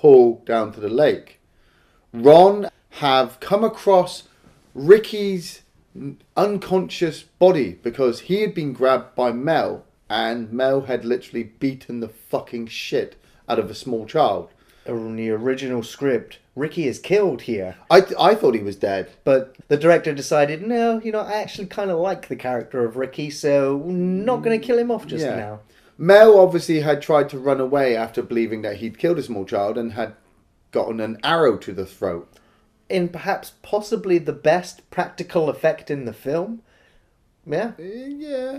Paul down to the lake. Ron have come across Ricky's unconscious body because he had been grabbed by Mel, and Mel had literally beaten the fucking shit out of a small child. On the original script, Ricky is killed here. I, th I thought he was dead. But the director decided, no, you know, I actually kind of like the character of Ricky, so we're not going to kill him off just yeah. now. Mel obviously had tried to run away after believing that he'd killed a small child and had gotten an arrow to the throat. In perhaps possibly the best practical effect in the film. Yeah. Yeah.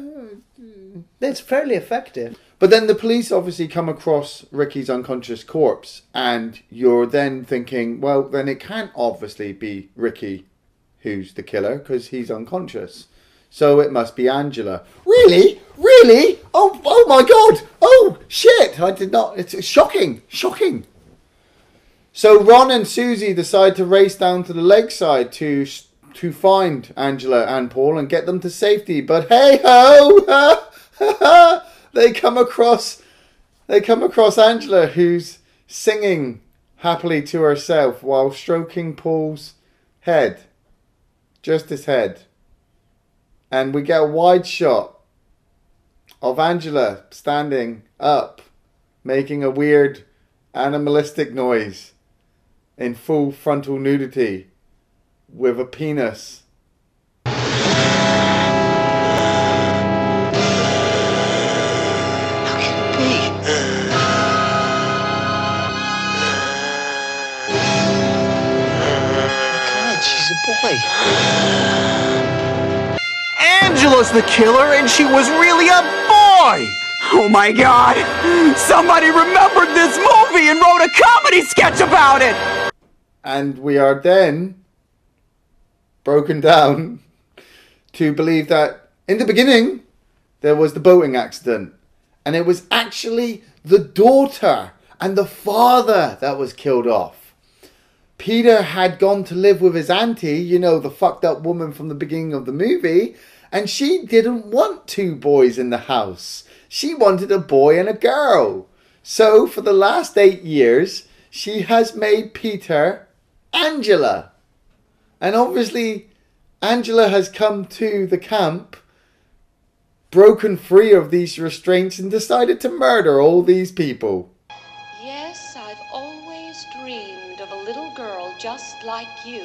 It's fairly effective. But then the police obviously come across Ricky's unconscious corpse, and you're then thinking, well, then it can't obviously be Ricky who's the killer because he's unconscious. So it must be Angela. Really? Really? Oh, oh my God. Oh, shit. I did not. It's shocking. Shocking. So Ron and Susie decide to race down to the lakeside to... to find Angela and Paul and get them to safety. But hey-ho! they come across they come across Angela, who's singing happily to herself while stroking Paul's head. Just his head. And we get a wide shot of Angela standing up, making a weird animalistic noise in full frontal nudity. With a penis. How can it be? Oh my God, she's a boy. Angela's the killer, and she was really a boy! Oh my God! Somebody remembered this movie and wrote a comedy sketch about it! And we are then... broken down to believe that in the beginning there was the boating accident, and it was actually the daughter and the father that was killed off. Peter had gone to live with his auntie, you know, the fucked up woman from the beginning of the movie, and she didn't want two boys in the house. She wanted a boy and a girl. So for the last eight years she has made Peter Angela. And obviously, Angela has come to the camp, broken free of these restraints, and decided to murder all these people. Yes, I've always dreamed of a little girl just like you,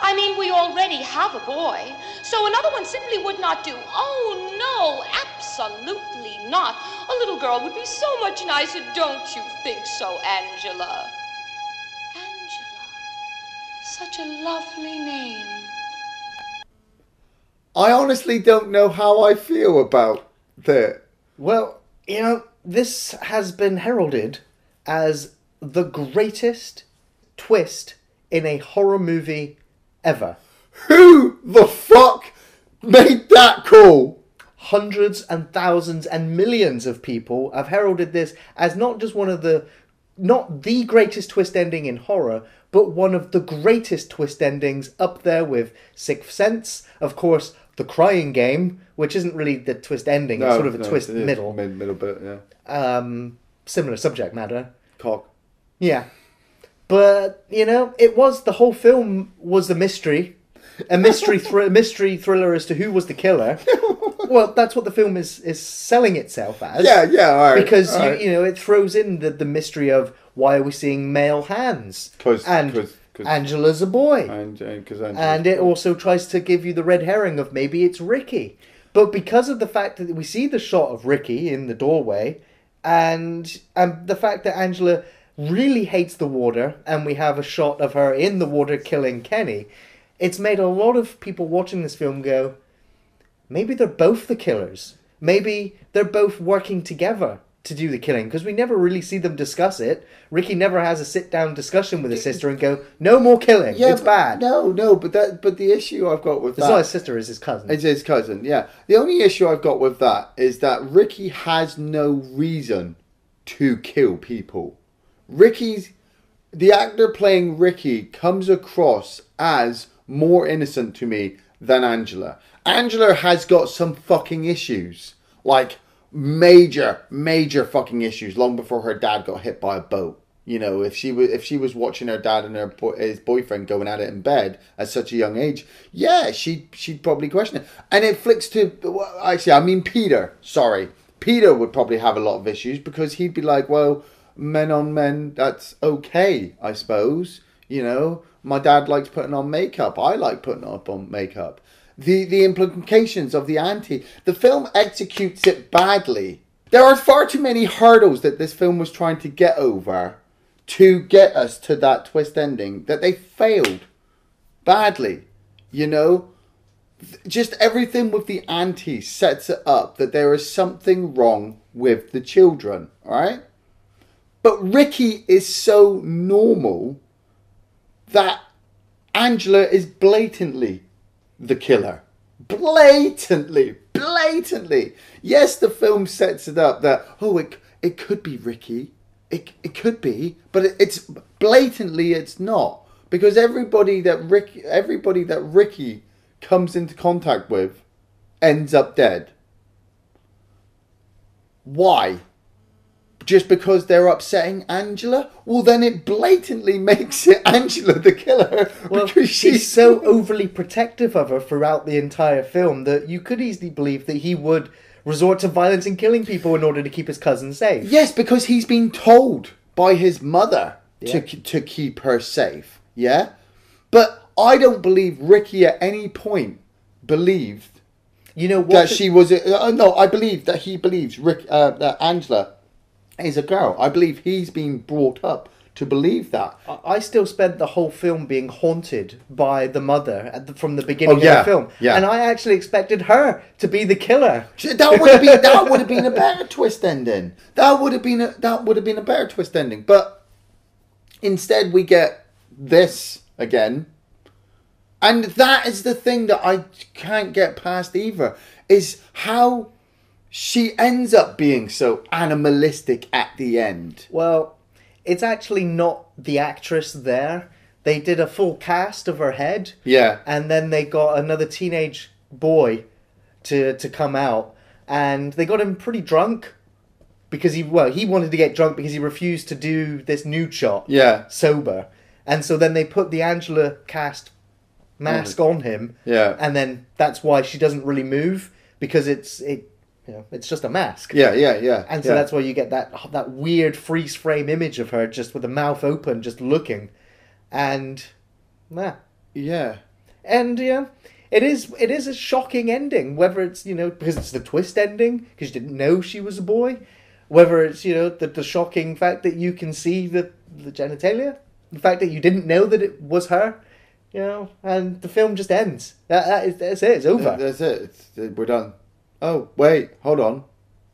I mean, we already have a boy, so another one simply would not do. Oh, no, absolutely not. A little girl would be so much nicer, don't you think so, Angela? Angela, such a lovely name. I honestly don't know how I feel about that. Well, you know, this has been heralded as the greatest twist in a horror movie ever. Who the fuck made that call? Hundreds and thousands and millions of people have heralded this as not just one of the, not the greatest twist ending in horror, but one of the greatest twist endings, up there with Sixth Sense, of course, The Crying Game, which isn't really the twist ending, no, it's sort of a no, twist middle. Mid middle bit, yeah. Um, similar subject matter. Cock. Yeah. But, you know, it was, the whole film was a mystery. A mystery thr mystery thriller as to who was the killer. Well, that's what the film is, is selling itself as. Yeah, yeah, all right. Because, all you, right. you know, it throws in the, the mystery of, why are we seeing male hands? Cause, and cause, cause Angela's a boy. And, and, cause and it also tries to give you the red herring of maybe it's Ricky. But because of the fact that we see the shot of Ricky in the doorway, and and the fact that Angela really hates the water, and we have a shot of her in the water killing Kenny, it's made a lot of people watching this film go, maybe they're both the killers. Maybe they're both working together to do the killing, because we never really see them discuss it. Ricky never has a sit-down discussion with his sister and go, no more killing, yeah, it's bad. No, no, but that, but the issue I've got with that... It's not his sister, it's his cousin. It's his cousin, yeah. The only issue I've got with that is that Ricky has no reason to kill people. Ricky's, the actor playing Ricky comes across as more innocent to me than Angela. Angela has got some fucking issues, like major, major fucking issues. Long before her dad got hit by a boat, you know, if she was if she was watching her dad and her boy, his boyfriend going at it in bed at such a young age, yeah, she she'd probably question it. And it flicks to well, actually, I mean Peter. Sorry, Peter would probably have a lot of issues because he'd be like, well, men on men, that's okay, I suppose. You know, my dad likes putting on makeup. I like putting up on makeup. The the implications of the anti. The film executes it badly. There are far too many hurdles that this film was trying to get over to get us to that twist ending that they failed badly. You know, just everything with the anti sets it up that there is something wrong with the children, all right? But Ricky is so normal that Angela is blatantly the killer. Blatantly. Blatantly. Yes, the film sets it up that, oh, it, it could be Ricky. It, it could be. But it, it's blatantly it's not. Because everybody that Ricky, everybody that Ricky comes into contact with ends up dead. Why? Just because they're upsetting Angela? Well, then it blatantly makes it Angela the killer. Well, because she's... he's so overly protective of her throughout the entire film that you could easily believe that he would resort to violence and killing people in order to keep his cousin safe. Yes, because he's been told by his mother yeah. to, to keep her safe. Yeah? But I don't believe Ricky at any point believed you know what that the... she was... Uh, no, I believe that he believes Rick, uh, that Angela... is a girl. I believe he's been brought up to believe that. I still spent the whole film being haunted by the mother at the, from the beginning oh, yeah, of the film. Yeah. And I actually expected her to be the killer. That would have been that would have been a better twist ending. That would have been a, that would have been a better twist ending. But instead we get this again. And that is the thing that I can't get past either, is how she ends up being so animalistic at the end. Well, it's actually not the actress there. They did a full cast of her head. Yeah. And then they got another teenage boy to to come out. And they got him pretty drunk. Because he, well, he wanted to get drunk because he refused to do this nude shot. Yeah. Sober. And so then they put the Angela cast mask on him. Yeah. And then that's why she doesn't really move. Because it's... it. You know, it's just a mask. Yeah, yeah, yeah. And so yeah. that's why you get that that weird freeze frame image of her just with the mouth open, just looking. And, nah. Yeah. And yeah, it is it is a shocking ending, whether it's, you know, because it's the twist ending, because you didn't know she was a boy, whether it's, you know, the, the shocking fact that you can see the, the genitalia, the fact that you didn't know that it was her, you know, and the film just ends. That, that is, that's it, it's over. That's it, it's, we're done. Oh, wait, hold on.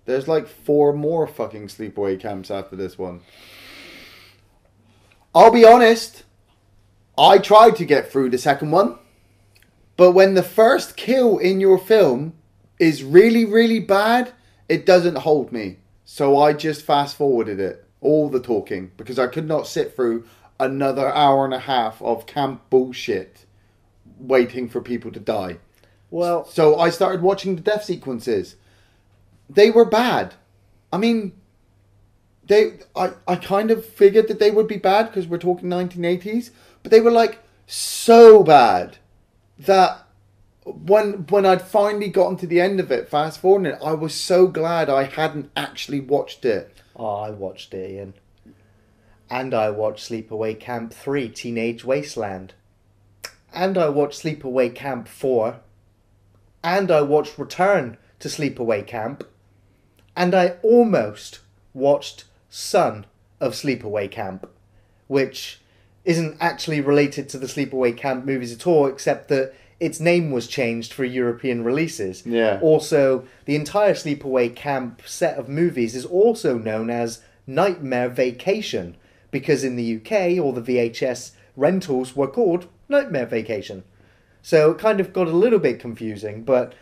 There's like four more fucking sleepaway camps after this one. I'll be honest, I tried to get through the second one, but when the first kill in your film is really, really bad, it doesn't hold me. So I just fast-forwarded it, all the talking, because I could not sit through another hour and a half of camp bullshit waiting for people to die. Well, so I started watching the death sequences. They were bad. I mean, they I, I kind of figured that they would be bad because we're talking nineteen eighties, but they were like so bad that when when I'd finally gotten to the end of it, fast forwarding it, I was so glad I hadn't actually watched it. Oh, I watched it, Ian. And I watched Sleepaway Camp three, Teenage Wasteland. And I watched Sleepaway Camp four. And I watched Return to Sleepaway Camp. And I almost watched Son of Sleepaway Camp, which isn't actually related to the Sleepaway Camp movies at all, except that its name was changed for European releases. Yeah. Also, the entire Sleepaway Camp set of movies is also known as Nightmare Vacation, because in the U K, all the V H S rentals were called Nightmare Vacation. So it kind of got a little bit confusing, but,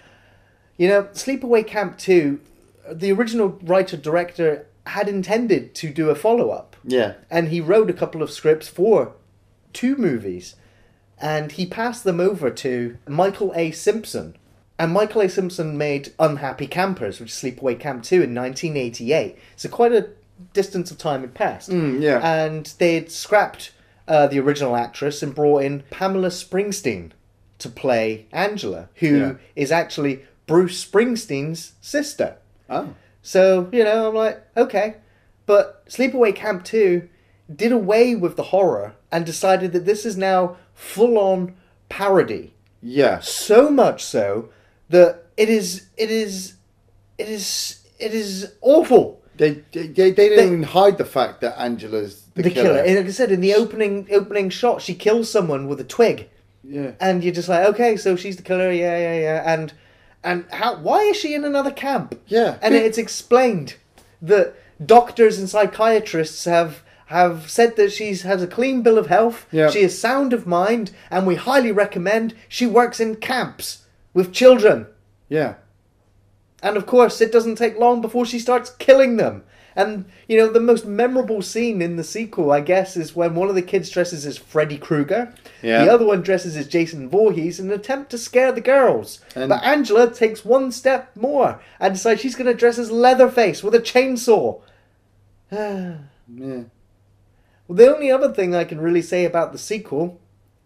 you know, Sleepaway Camp two, the original writer-director had intended to do a follow-up. Yeah. And he wrote a couple of scripts for two movies, and he passed them over to Michael A. Simpson. And Michael A. Simpson made Unhappy Campers, which is Sleepaway Camp two, in nineteen eighty-eight. So quite a distance of time had passed. Mm, yeah. And they had scrapped uh, the original actress and brought in Pamela Springsteen to play Angela, who yeah. is actually Bruce Springsteen's sister. Oh. So, you know, I'm like, okay. But Sleepaway Camp two did away with the horror and decided that this is now full-on parody. Yeah. So much so that it is, it is, it is, it is awful. They they, they didn't they, even hide the fact that Angela's the, the killer. killer. Like I said, in the opening opening shot, she kills someone with a twig. Yeah. And you're just like, okay, so she's the killer. Yeah, yeah, yeah. And and how? Why is she in another camp? Yeah. And it's explained that doctors and psychiatrists have. have said that she has a clean bill of health, yep. She is sound of mind, and we highly recommend she works in camps with children. Yeah. And of course, it doesn't take long before she starts killing them. And, you know, the most memorable scene in the sequel, I guess, is when one of the kids dresses as Freddy Krueger, yeah. The other one dresses as Jason Voorhees in an attempt to scare the girls. And but Angela takes one step more and decides she's going to dress as Leatherface with a chainsaw. Yeah. The only other thing I can really say about the sequel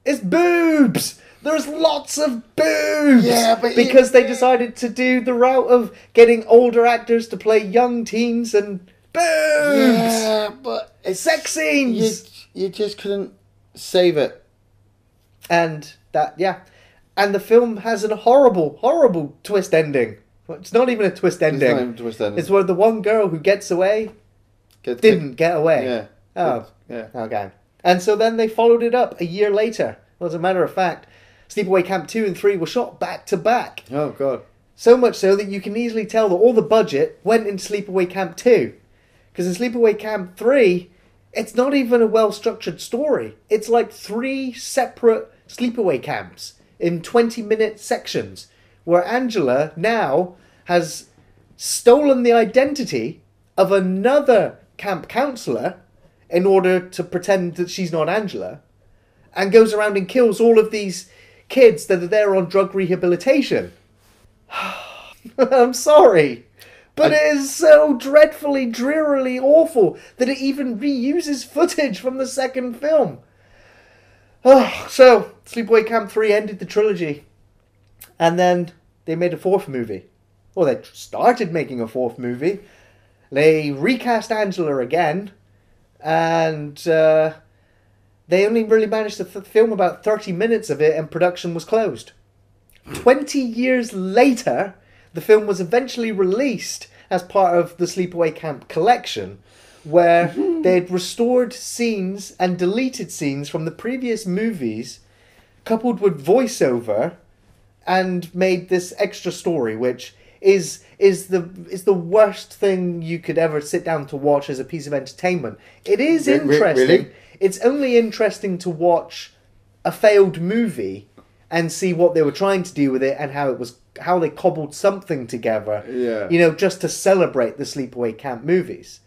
is boobs. There's lots of boobs. Yeah, but because they decided to do the route of getting older actors to play young teens and boobs. Yeah, but it's sex scenes. You, you just couldn't save it. And that, yeah, and the film has a horrible, horrible twist ending. It's not even a twist ending. It's not even a twist ending. It's where the one girl who gets away gets didn't kicked. get away. Yeah. Oh, yeah. Okay. And so then they followed it up a year later. Well, as a matter of fact, Sleepaway Camp two and three were shot back to back. Oh, God. So much so that you can easily tell that all the budget went into Sleepaway Camp two. Because in Sleepaway Camp three, it's not even a well-structured story. It's like three separate sleepaway camps in twenty-minute sections where Angela now has stolen the identity of another camp counselor in order to pretend that she's not Angela, and goes around and kills all of these kids that are there on drug rehabilitation. I'm sorry, but I... it is so dreadfully, drearily awful that it even reuses footage from the second film. Oh, so, Sleepaway Camp three ended the trilogy, and then they made a fourth movie. Well, they started making a fourth movie. They recast Angela again, and uh, They only really managed to th film about thirty minutes of it and production was closed. twenty years later, the film was eventually released as part of the Sleepaway Camp collection, where mm-hmm. they'd restored scenes and deleted scenes from the previous movies, coupled with voiceover, and made this extra story, which is is the is the worst thing you could ever sit down to watch as a piece of entertainment. It is interesting. Really? It's only interesting to watch a failed movie and see what they were trying to do with it and how it was how they cobbled something together. Yeah. You know, just to celebrate the Sleepaway Camp movies.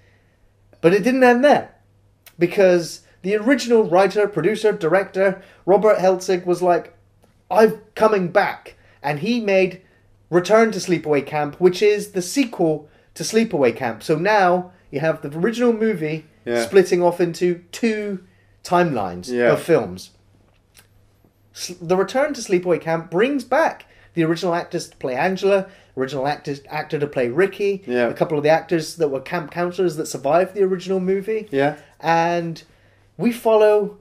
But it didn't end there, because the original writer, producer, director, Robert Hiltzik, was like, I'm coming back. And he made Return to Sleepaway Camp, which is the sequel to Sleepaway Camp. So now you have the original movie yeah. splitting off into two timelines yeah. of films. The Return to Sleepaway Camp brings back the original actors to play Angela, original actors, actor to play Ricky, yeah. a couple of the actors that were camp counselors that survived the original movie. Yeah. And we follow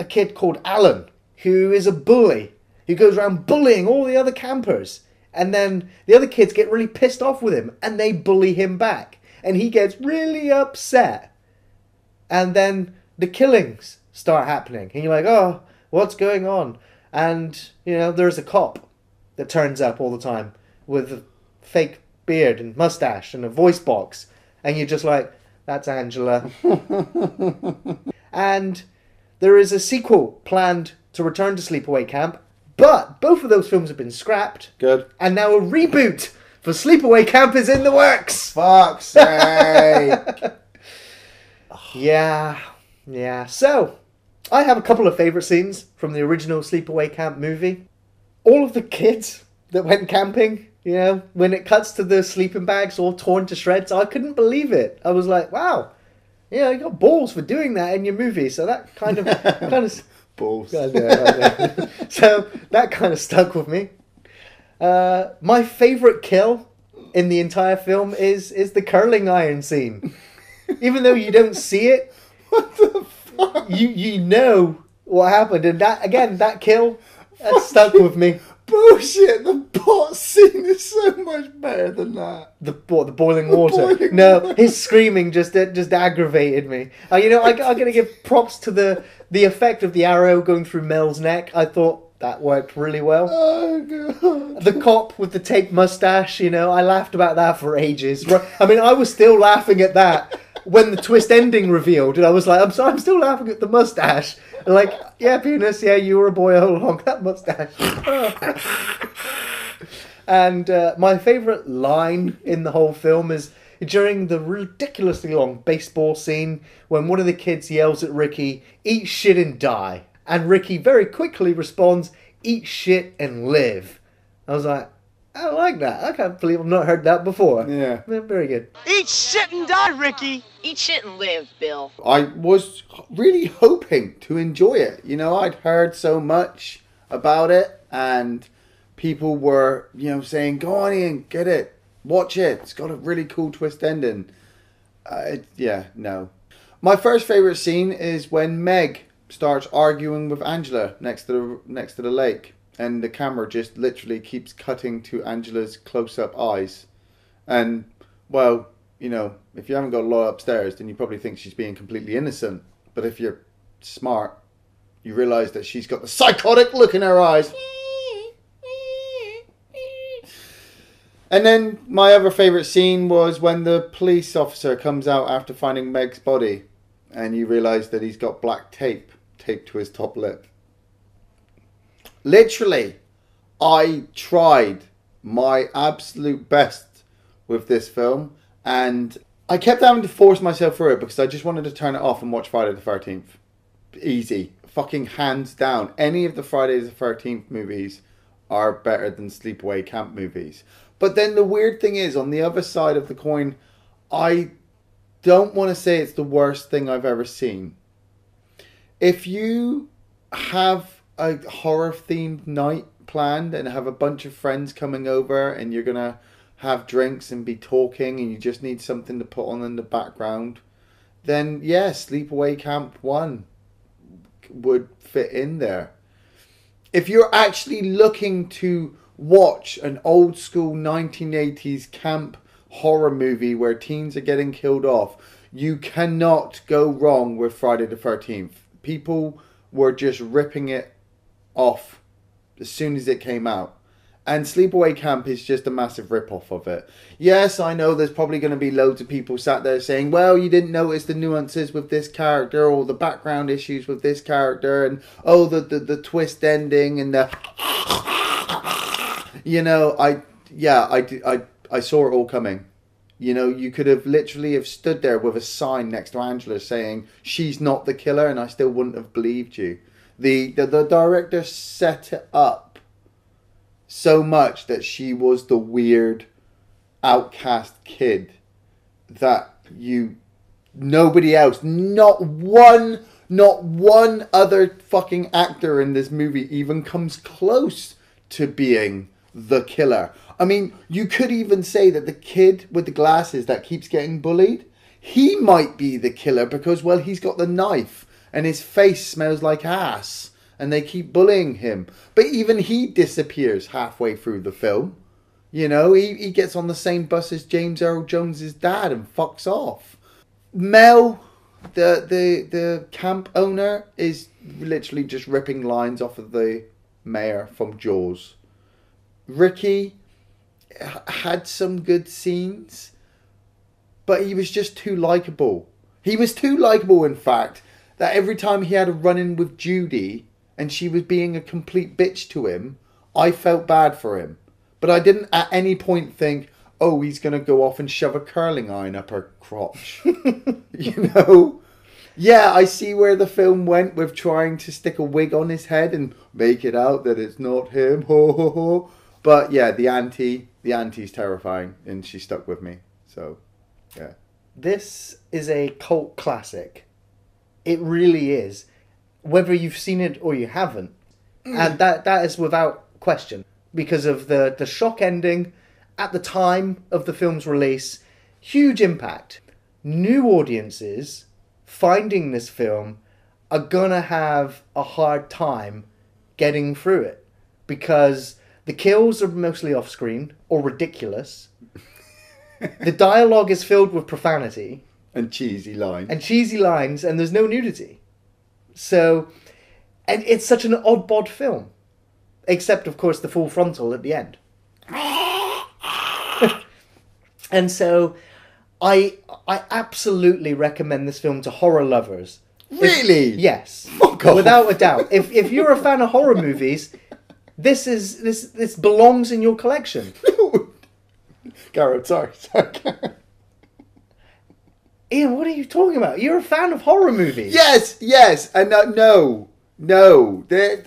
a kid called Alan, who is a bully, who goes around bullying all the other campers. And then the other kids get really pissed off with him, and they bully him back. And he gets really upset. And then the killings start happening. And you're like, oh, what's going on? And, you know, there's a cop that turns up all the time with a fake beard and mustache and a voice box. And you're just like, that's Angela. And there is a sequel planned to Return to Sleepaway Camp. But both of those films have been scrapped. Good. And now a reboot for Sleepaway Camp is in the works. Fuck's sake. Yeah. Yeah. So, I have a couple of favourite scenes from the original Sleepaway Camp movie. All of the kids that went camping, you know, when it cuts to the sleeping bags all torn to shreds, I couldn't believe it. I was like, wow. You know, you got balls for doing that in your movie. So that kind of... kind of balls. I know, I know. So that kind of stuck with me. Uh, my favourite kill in the entire film is is the curling iron scene. Even though you don't see it, what the fuck? You you know what happened, and that again that kill that stuck with me. Bullshit! The pot scene is so much better than that. The what? The boiling the water. Boiling no, water. His screaming just just aggravated me. Uh, you know, I, I'm gonna give props to the the effect of the arrow going through Mel's neck. I thought that worked really well. Oh god! The cop with the tape mustache. You know, I laughed about that for ages. I mean, I was still laughing at that when the twist ending revealed, and I was like, I'm sorry, I'm still laughing at the mustache. Like, yeah, penis, yeah, you were a boy all along, that mustache. And uh, my favourite line in the whole film is during the ridiculously long baseball scene when one of the kids yells at Ricky, eat shit and die. And Ricky very quickly responds, eat shit and live. I was like, I like that. I can't believe I've not heard that before. Yeah. Very good. Eat shit and die, Ricky. Eat shit and live, Bill. I was really hoping to enjoy it. You know, I'd heard so much about it, and people were, you know, saying, go on, Iain, get it. Watch it. It's got a really cool twist ending. Uh, it, yeah, no. My first favourite scene is when Meg starts arguing with Angela next to the, next to the lake. And the camera just literally keeps cutting to Angela's close-up eyes. And, well, you know, if you haven't got a lawyer upstairs, then you probably think she's being completely innocent. But if you're smart, you realise that she's got the psychotic look in her eyes. And then my other favourite scene was when the police officer comes out after finding Meg's body. And you realise that he's got black tape taped to his top lip. Literally, I tried my absolute best with this film, and I kept having to force myself through it because I just wanted to turn it off and watch Friday the thirteenth. Easy. Fucking hands down. Any of the Friday the thirteenth movies are better than Sleepaway Camp movies. But then the weird thing is, on the other side of the coin, I don't want to say it's the worst thing I've ever seen. If you have a horror themed night planned and have a bunch of friends coming over and you're gonna have drinks and be talking and you just need something to put on in the background, then yeah, Sleepaway Camp one think would fit in there. If you're actually looking to watch an old school nineteen eighties camp horror movie where teens are getting killed off, you cannot go wrong with Friday the thirteenth. People were just ripping it off as soon as it came out. And Sleepaway Camp is just a massive rip-off of it. Yes, I know there's probably going to be loads of people sat there saying, well, you didn't notice the nuances with this character or the background issues with this character and, oh, the, the, the twist ending and the... You know, I... Yeah, I, I, I saw it all coming. You know, you could have literally have stood there with a sign next to Angela saying, she's not the killer, and I still wouldn't have believed you. The, the, the director set it up so much that she was the weird outcast kid that you, nobody else, not one, not one other fucking actor in this movie even comes close to being the killer. I mean, you could even say that the kid with the glasses that keeps getting bullied, he might be the killer because, well, he's got the knife and his face smells like ass. And they keep bullying him. But even he disappears halfway through the film. You know, he, he gets on the same bus as James Earl Jones' dad and fucks off. Mel, the, the, the camp owner, is literally just ripping lines off of the mayor from Jaws. Ricky had some good scenes, but he was just too likeable. He was too likeable, in fact, that every time he had a run-in with Judy... and she was being a complete bitch to him, I felt bad for him. But I didn't at any point think, oh, he's going to go off and shove a curling iron up her crotch. You know? Yeah, I see where the film went with trying to stick a wig on his head and make it out that it's not him. Ho, ho, ho. But yeah, the auntie, the auntie's terrifying, and she stuck with me. So, yeah. This is a cult classic. It really is. Whether you've seen it or you haven't. And that that is without question. Because of the, the shock ending at the time of the film's release. Huge impact. New audiences finding this film are going to have a hard time getting through it. Because the kills are mostly off screen or ridiculous. The dialogue is filled with profanity. And cheesy lines. And cheesy lines. And there's no nudity. So, and it's such an odd-bod film. Except, of course, the full frontal at the end. And so, I I absolutely recommend this film to horror lovers. Really? If, yes. Fuck off. Without a doubt. If if you're a fan of horror movies, this is this this belongs in your collection. Garrett, sorry, sorry, Garrett. Iain, what are you talking about? You're a fan of horror movies. Yes, yes, and uh, no, no. There,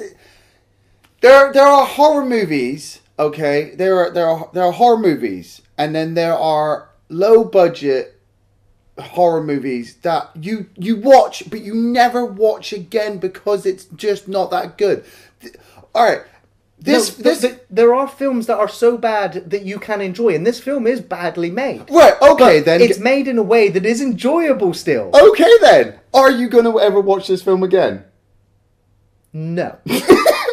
there, there are horror movies. Okay, there are there are there are horror movies, and then there are low budget horror movies that you you watch, but you never watch again because it's just not that good. All right, this no, this th th there are films that are so bad that you can enjoy, and this film is badly made. Right, okay, but then it's made in a way that is enjoyable still. Okay, then are you going to ever watch this film again? No.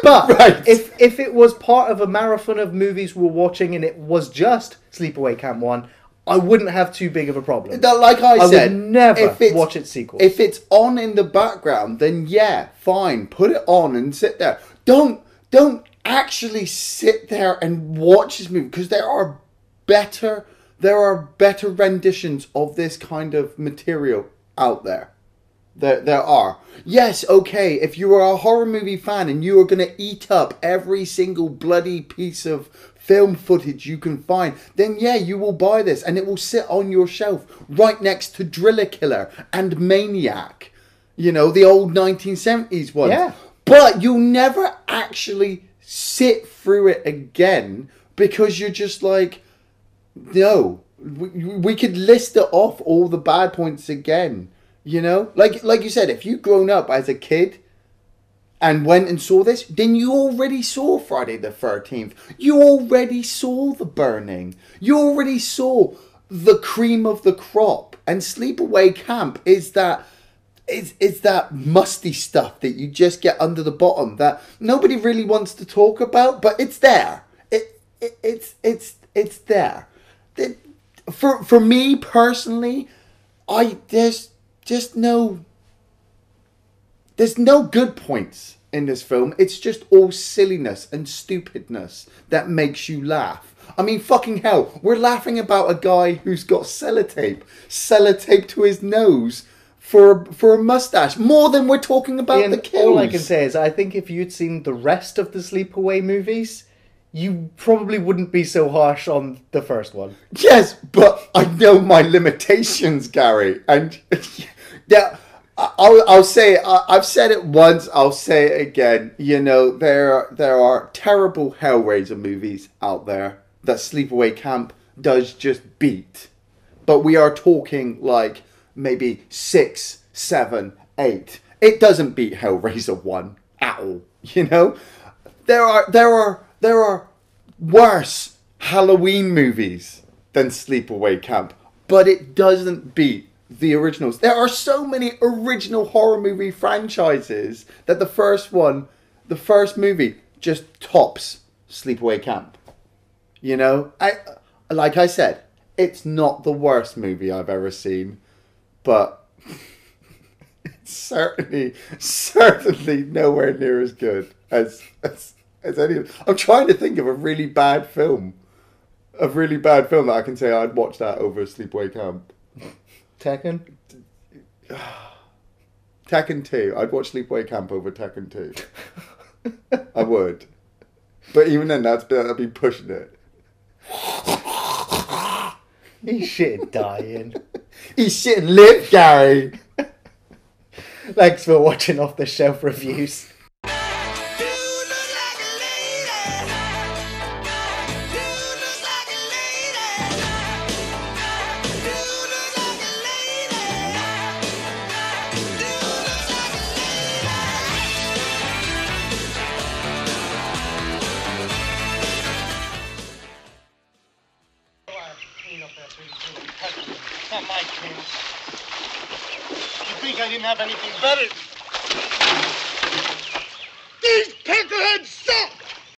But right. if if it was part of a marathon of movies we're watching and it was just Sleepaway Camp one, I wouldn't have too big of a problem. That, like I, I said, would never if it's, watch its sequel. If it's on in the background, then yeah, fine, put it on and sit there. Don't don't. Actually sit there and watch this movie because there are better there are better renditions of this kind of material out there. There there are. Yes, okay, if you are a horror movie fan and you are going to eat up every single bloody piece of film footage you can find, then yeah, you will buy this and it will sit on your shelf right next to Driller Killer and Maniac. You know, the old nineteen seventies ones. Yeah. But you'll never actually sit through it again because you're just like, no, we, we could list it off all the bad points again, you know? Like like you said, if you'd grown up as a kid and went and saw this, then you already saw Friday the thirteenth. You already saw The Burning. You already saw The Cream of the Crop. And Sleepaway Camp is that It's, it's that musty stuff that you just get under the bottom that nobody really wants to talk about, but it's there. It, it it's it's it's there. It, for for me personally, I there's just no there's no good points in this film. It's just all silliness and stupidness that makes you laugh. I mean, fucking hell, we're laughing about a guy who's got sellotape sellotape to his nose for for a mustache, more than we're talking about Iain, the kills. All I can say is, I think if you'd seen the rest of the Sleepaway movies, you probably wouldn't be so harsh on the first one. Yes, but I know my limitations, Gary. And yeah, I'll I'll say it. I've said it once. I'll say it again. You know, there there are terrible Hellraiser movies out there that Sleepaway Camp does just beat, but we are talking like, maybe six, seven, eight. It doesn't beat Hellraiser one at all. You know, there are there are there are worse Halloween movies than Sleepaway Camp, but it doesn't beat the originals. There are so many original horror movie franchises that the first one, the first movie, just tops Sleepaway Camp. You know, I like I said, it's not the worst movie I've ever seen, but it's certainly, certainly nowhere near as good as, as as any. I'm trying to think of a really bad film, a really bad film that I can say I'd watch that over Sleepaway Camp. Tekken? Tekken two. I'd watch Sleepaway Camp over Tekken two. I would. But even then, that's, that'd be pushing it. He shit dying. He shit live, Gary. Thanks for watching Off The Shelf Reviews. You look like a lady. You look like a lady. You look like a lady. You look like a lady. I want to clean up after you do it. It's not my clean. You think I didn't have anything better? These peckerheads!